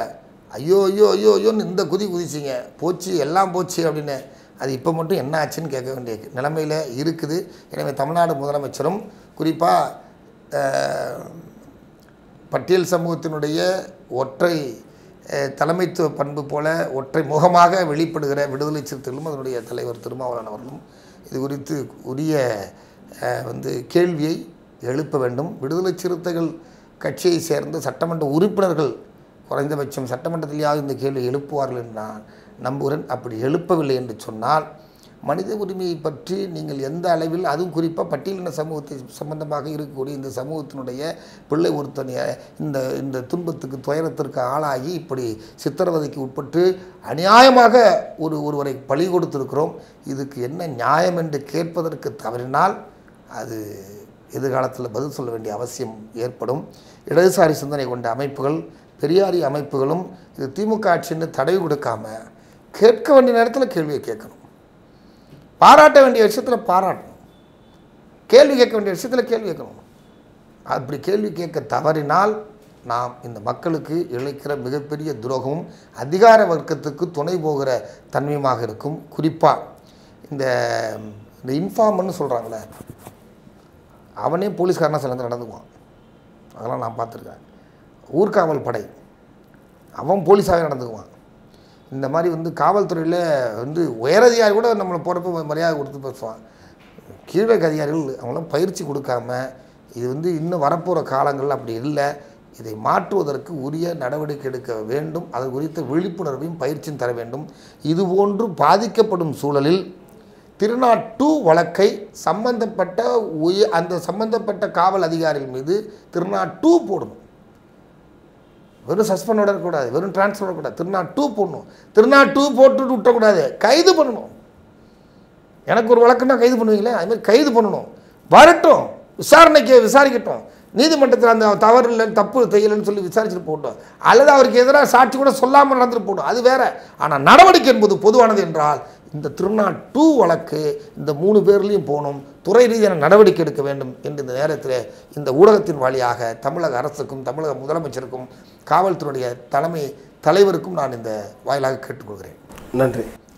Ayo, yo, yo, yo, in the goody goody Pochi, Lambochi, Abdine, at the Pomotu and Nachin Kagan, Nalamela, Irkudi, and Tamana, Mudamachurum, Kuripa Patil Samutunude, Watray, Talamito Pandupola, Watray Mohamaga, Vilipada, Vidal Chilumudia, Talaver Turma, and Orlum, the Uritu Uria, the Kelvi, Yelipavendum, Vidal Chirutagal, Kachi, and the Sataman Uripurgal. குறைந்தபட்சம் சட்டமன்றத்திலேயாவது இந்த கேள்வி எழுப்புவார்கள் என்றால் நம்புகிறேன் அப்படி எழுப்பவில்லை என்று சொன்னால் மனித உரிமையை பற்றி நீங்கள் எந்த அளவில் அதுவும் குறிப்பாக பட்டியலின சமூகத்தை சம்பந்தமாக இருக்கக்கூடிய இந்த சமூகத்தினுடைய பிள்ளை ஒருத்தனைய இந்த துன்பத்துக்கு துயரத்திற்கு ஆளாகி இப்படி சித்திரவதைக்கு உட்பட்டு அநியாயமாக ஒருவரை பழி கொடுத்திருக்கிறோம் இதுக்கு என்ன நியாயம் என்று கேட்பதற்கு தவறினால் அது எதிர்காலத்தில் பதில் சொல்ல வேண்டிய அவசியம் ஏற்படும் இடதுசாரி சிந்தனை கொண்ட அமைப்புகள் பெரியாரி அமைப்புகளும் இது திமுக ஆட்சின்னு தடை கொடுக்காம கேட்க வேண்டிய நேரத்துல கேள்வி கேட்கணும் பாராட்ட வேண்டிய விஷயத்துல பாராட்டணும் கேள்வி கேட்க வேண்டிய விஷயத்துல கேள்வி கேட்கணும் அப்படி கேள்வி கேட்க தவறினால் நாம் இந்த மக்களுக்கு இழைக்கிற மிகப்பெரிய துரோகமும் அதிகார வர்க்கத்துக்கு துணை போகிற தன்மையாக இருக்கும் குறிப்பா இந்த இன்ஃபார்மர்னு சொல்றாங்கல அவனே போலீஸ்காரனா செல்ல நடந்துவான் அதெல்லாம் நான் பார்த்திருக்கேன் ஊர்காவல் படை அவன் போலீஸாவே நடந்துக்குவான் இந்த மாதிரி வந்து காவல் துறையில வந்து உயரதிகாரி கூட நம்மள போறப்ப மரியாதை கொடுத்து பேசுவான் கீழே அதிகாரிகள் அவங்கள பயிற்சி கொடுக்காம இது வந்து இன்னும் வரப்போற காலங்கள் அப்படி இல்ல இதை மாற்றுவதற்கு உரிய நடவடிக்கை எடுக்க வேண்டும் அது குறித்து விழிப்புணர்வையும் பயிற்சியும் தர வேண்டும் இது போன்று பாதிக்கப்படும் சூழலில் திருநாட்டு வழக்கை சம்பந்தப்பட்ட அந்த சம்பந்தப்பட்ட காவல் அதிகாரிகள் மீது திருநாட்டு போடும் வெறும் சஸ்பெண்ட் order கூடாது வெறும் ட்ரான்ஸ்ஃபர் order கூடாது திருநாட்டு போடணும் திருநாட்டு போட்டுட்டு விட்ட கூடாது கைது பண்ணணும் எனக்கு ஒரு வழக்குனா கைது பண்ணுவீங்களே அதே மாதிரி கைது பண்ணணும் வரட்டும் விசாரணைக்கு விசாரிக்கட்டும் நீதிமன்றத்துல அந்த தவறு இல்ல தப்பு தெரியலன்னு சொல்லி விசாரிச்சிட்டு போட்டும் அல்லது அவருக்கு எதிராக சாட்சி கூட சொல்லாம நடந்துட்டு போடும் அது வேற ஆனா நடவடிக்கை என்பது பொதுவானது என்றால் இந்த திருநாட்டு வழக்கு இந்த மூணு பேர்லயும் போணும் துறை ரீதியான நடவடிக்கை எடுக்க வேண்டும் என்று இந்த நேரத்திலே இந்த ஊடகத்தின் வாளியாக தமிழக அரசுக்கும் தமிழக முதலமைச்சருக்கும் காவல்துறையுடைய தலைமை தலைவருக்கும் நான் இந்த வாயிலாக கேட்டுக்கொள்கிறேன் நன்றி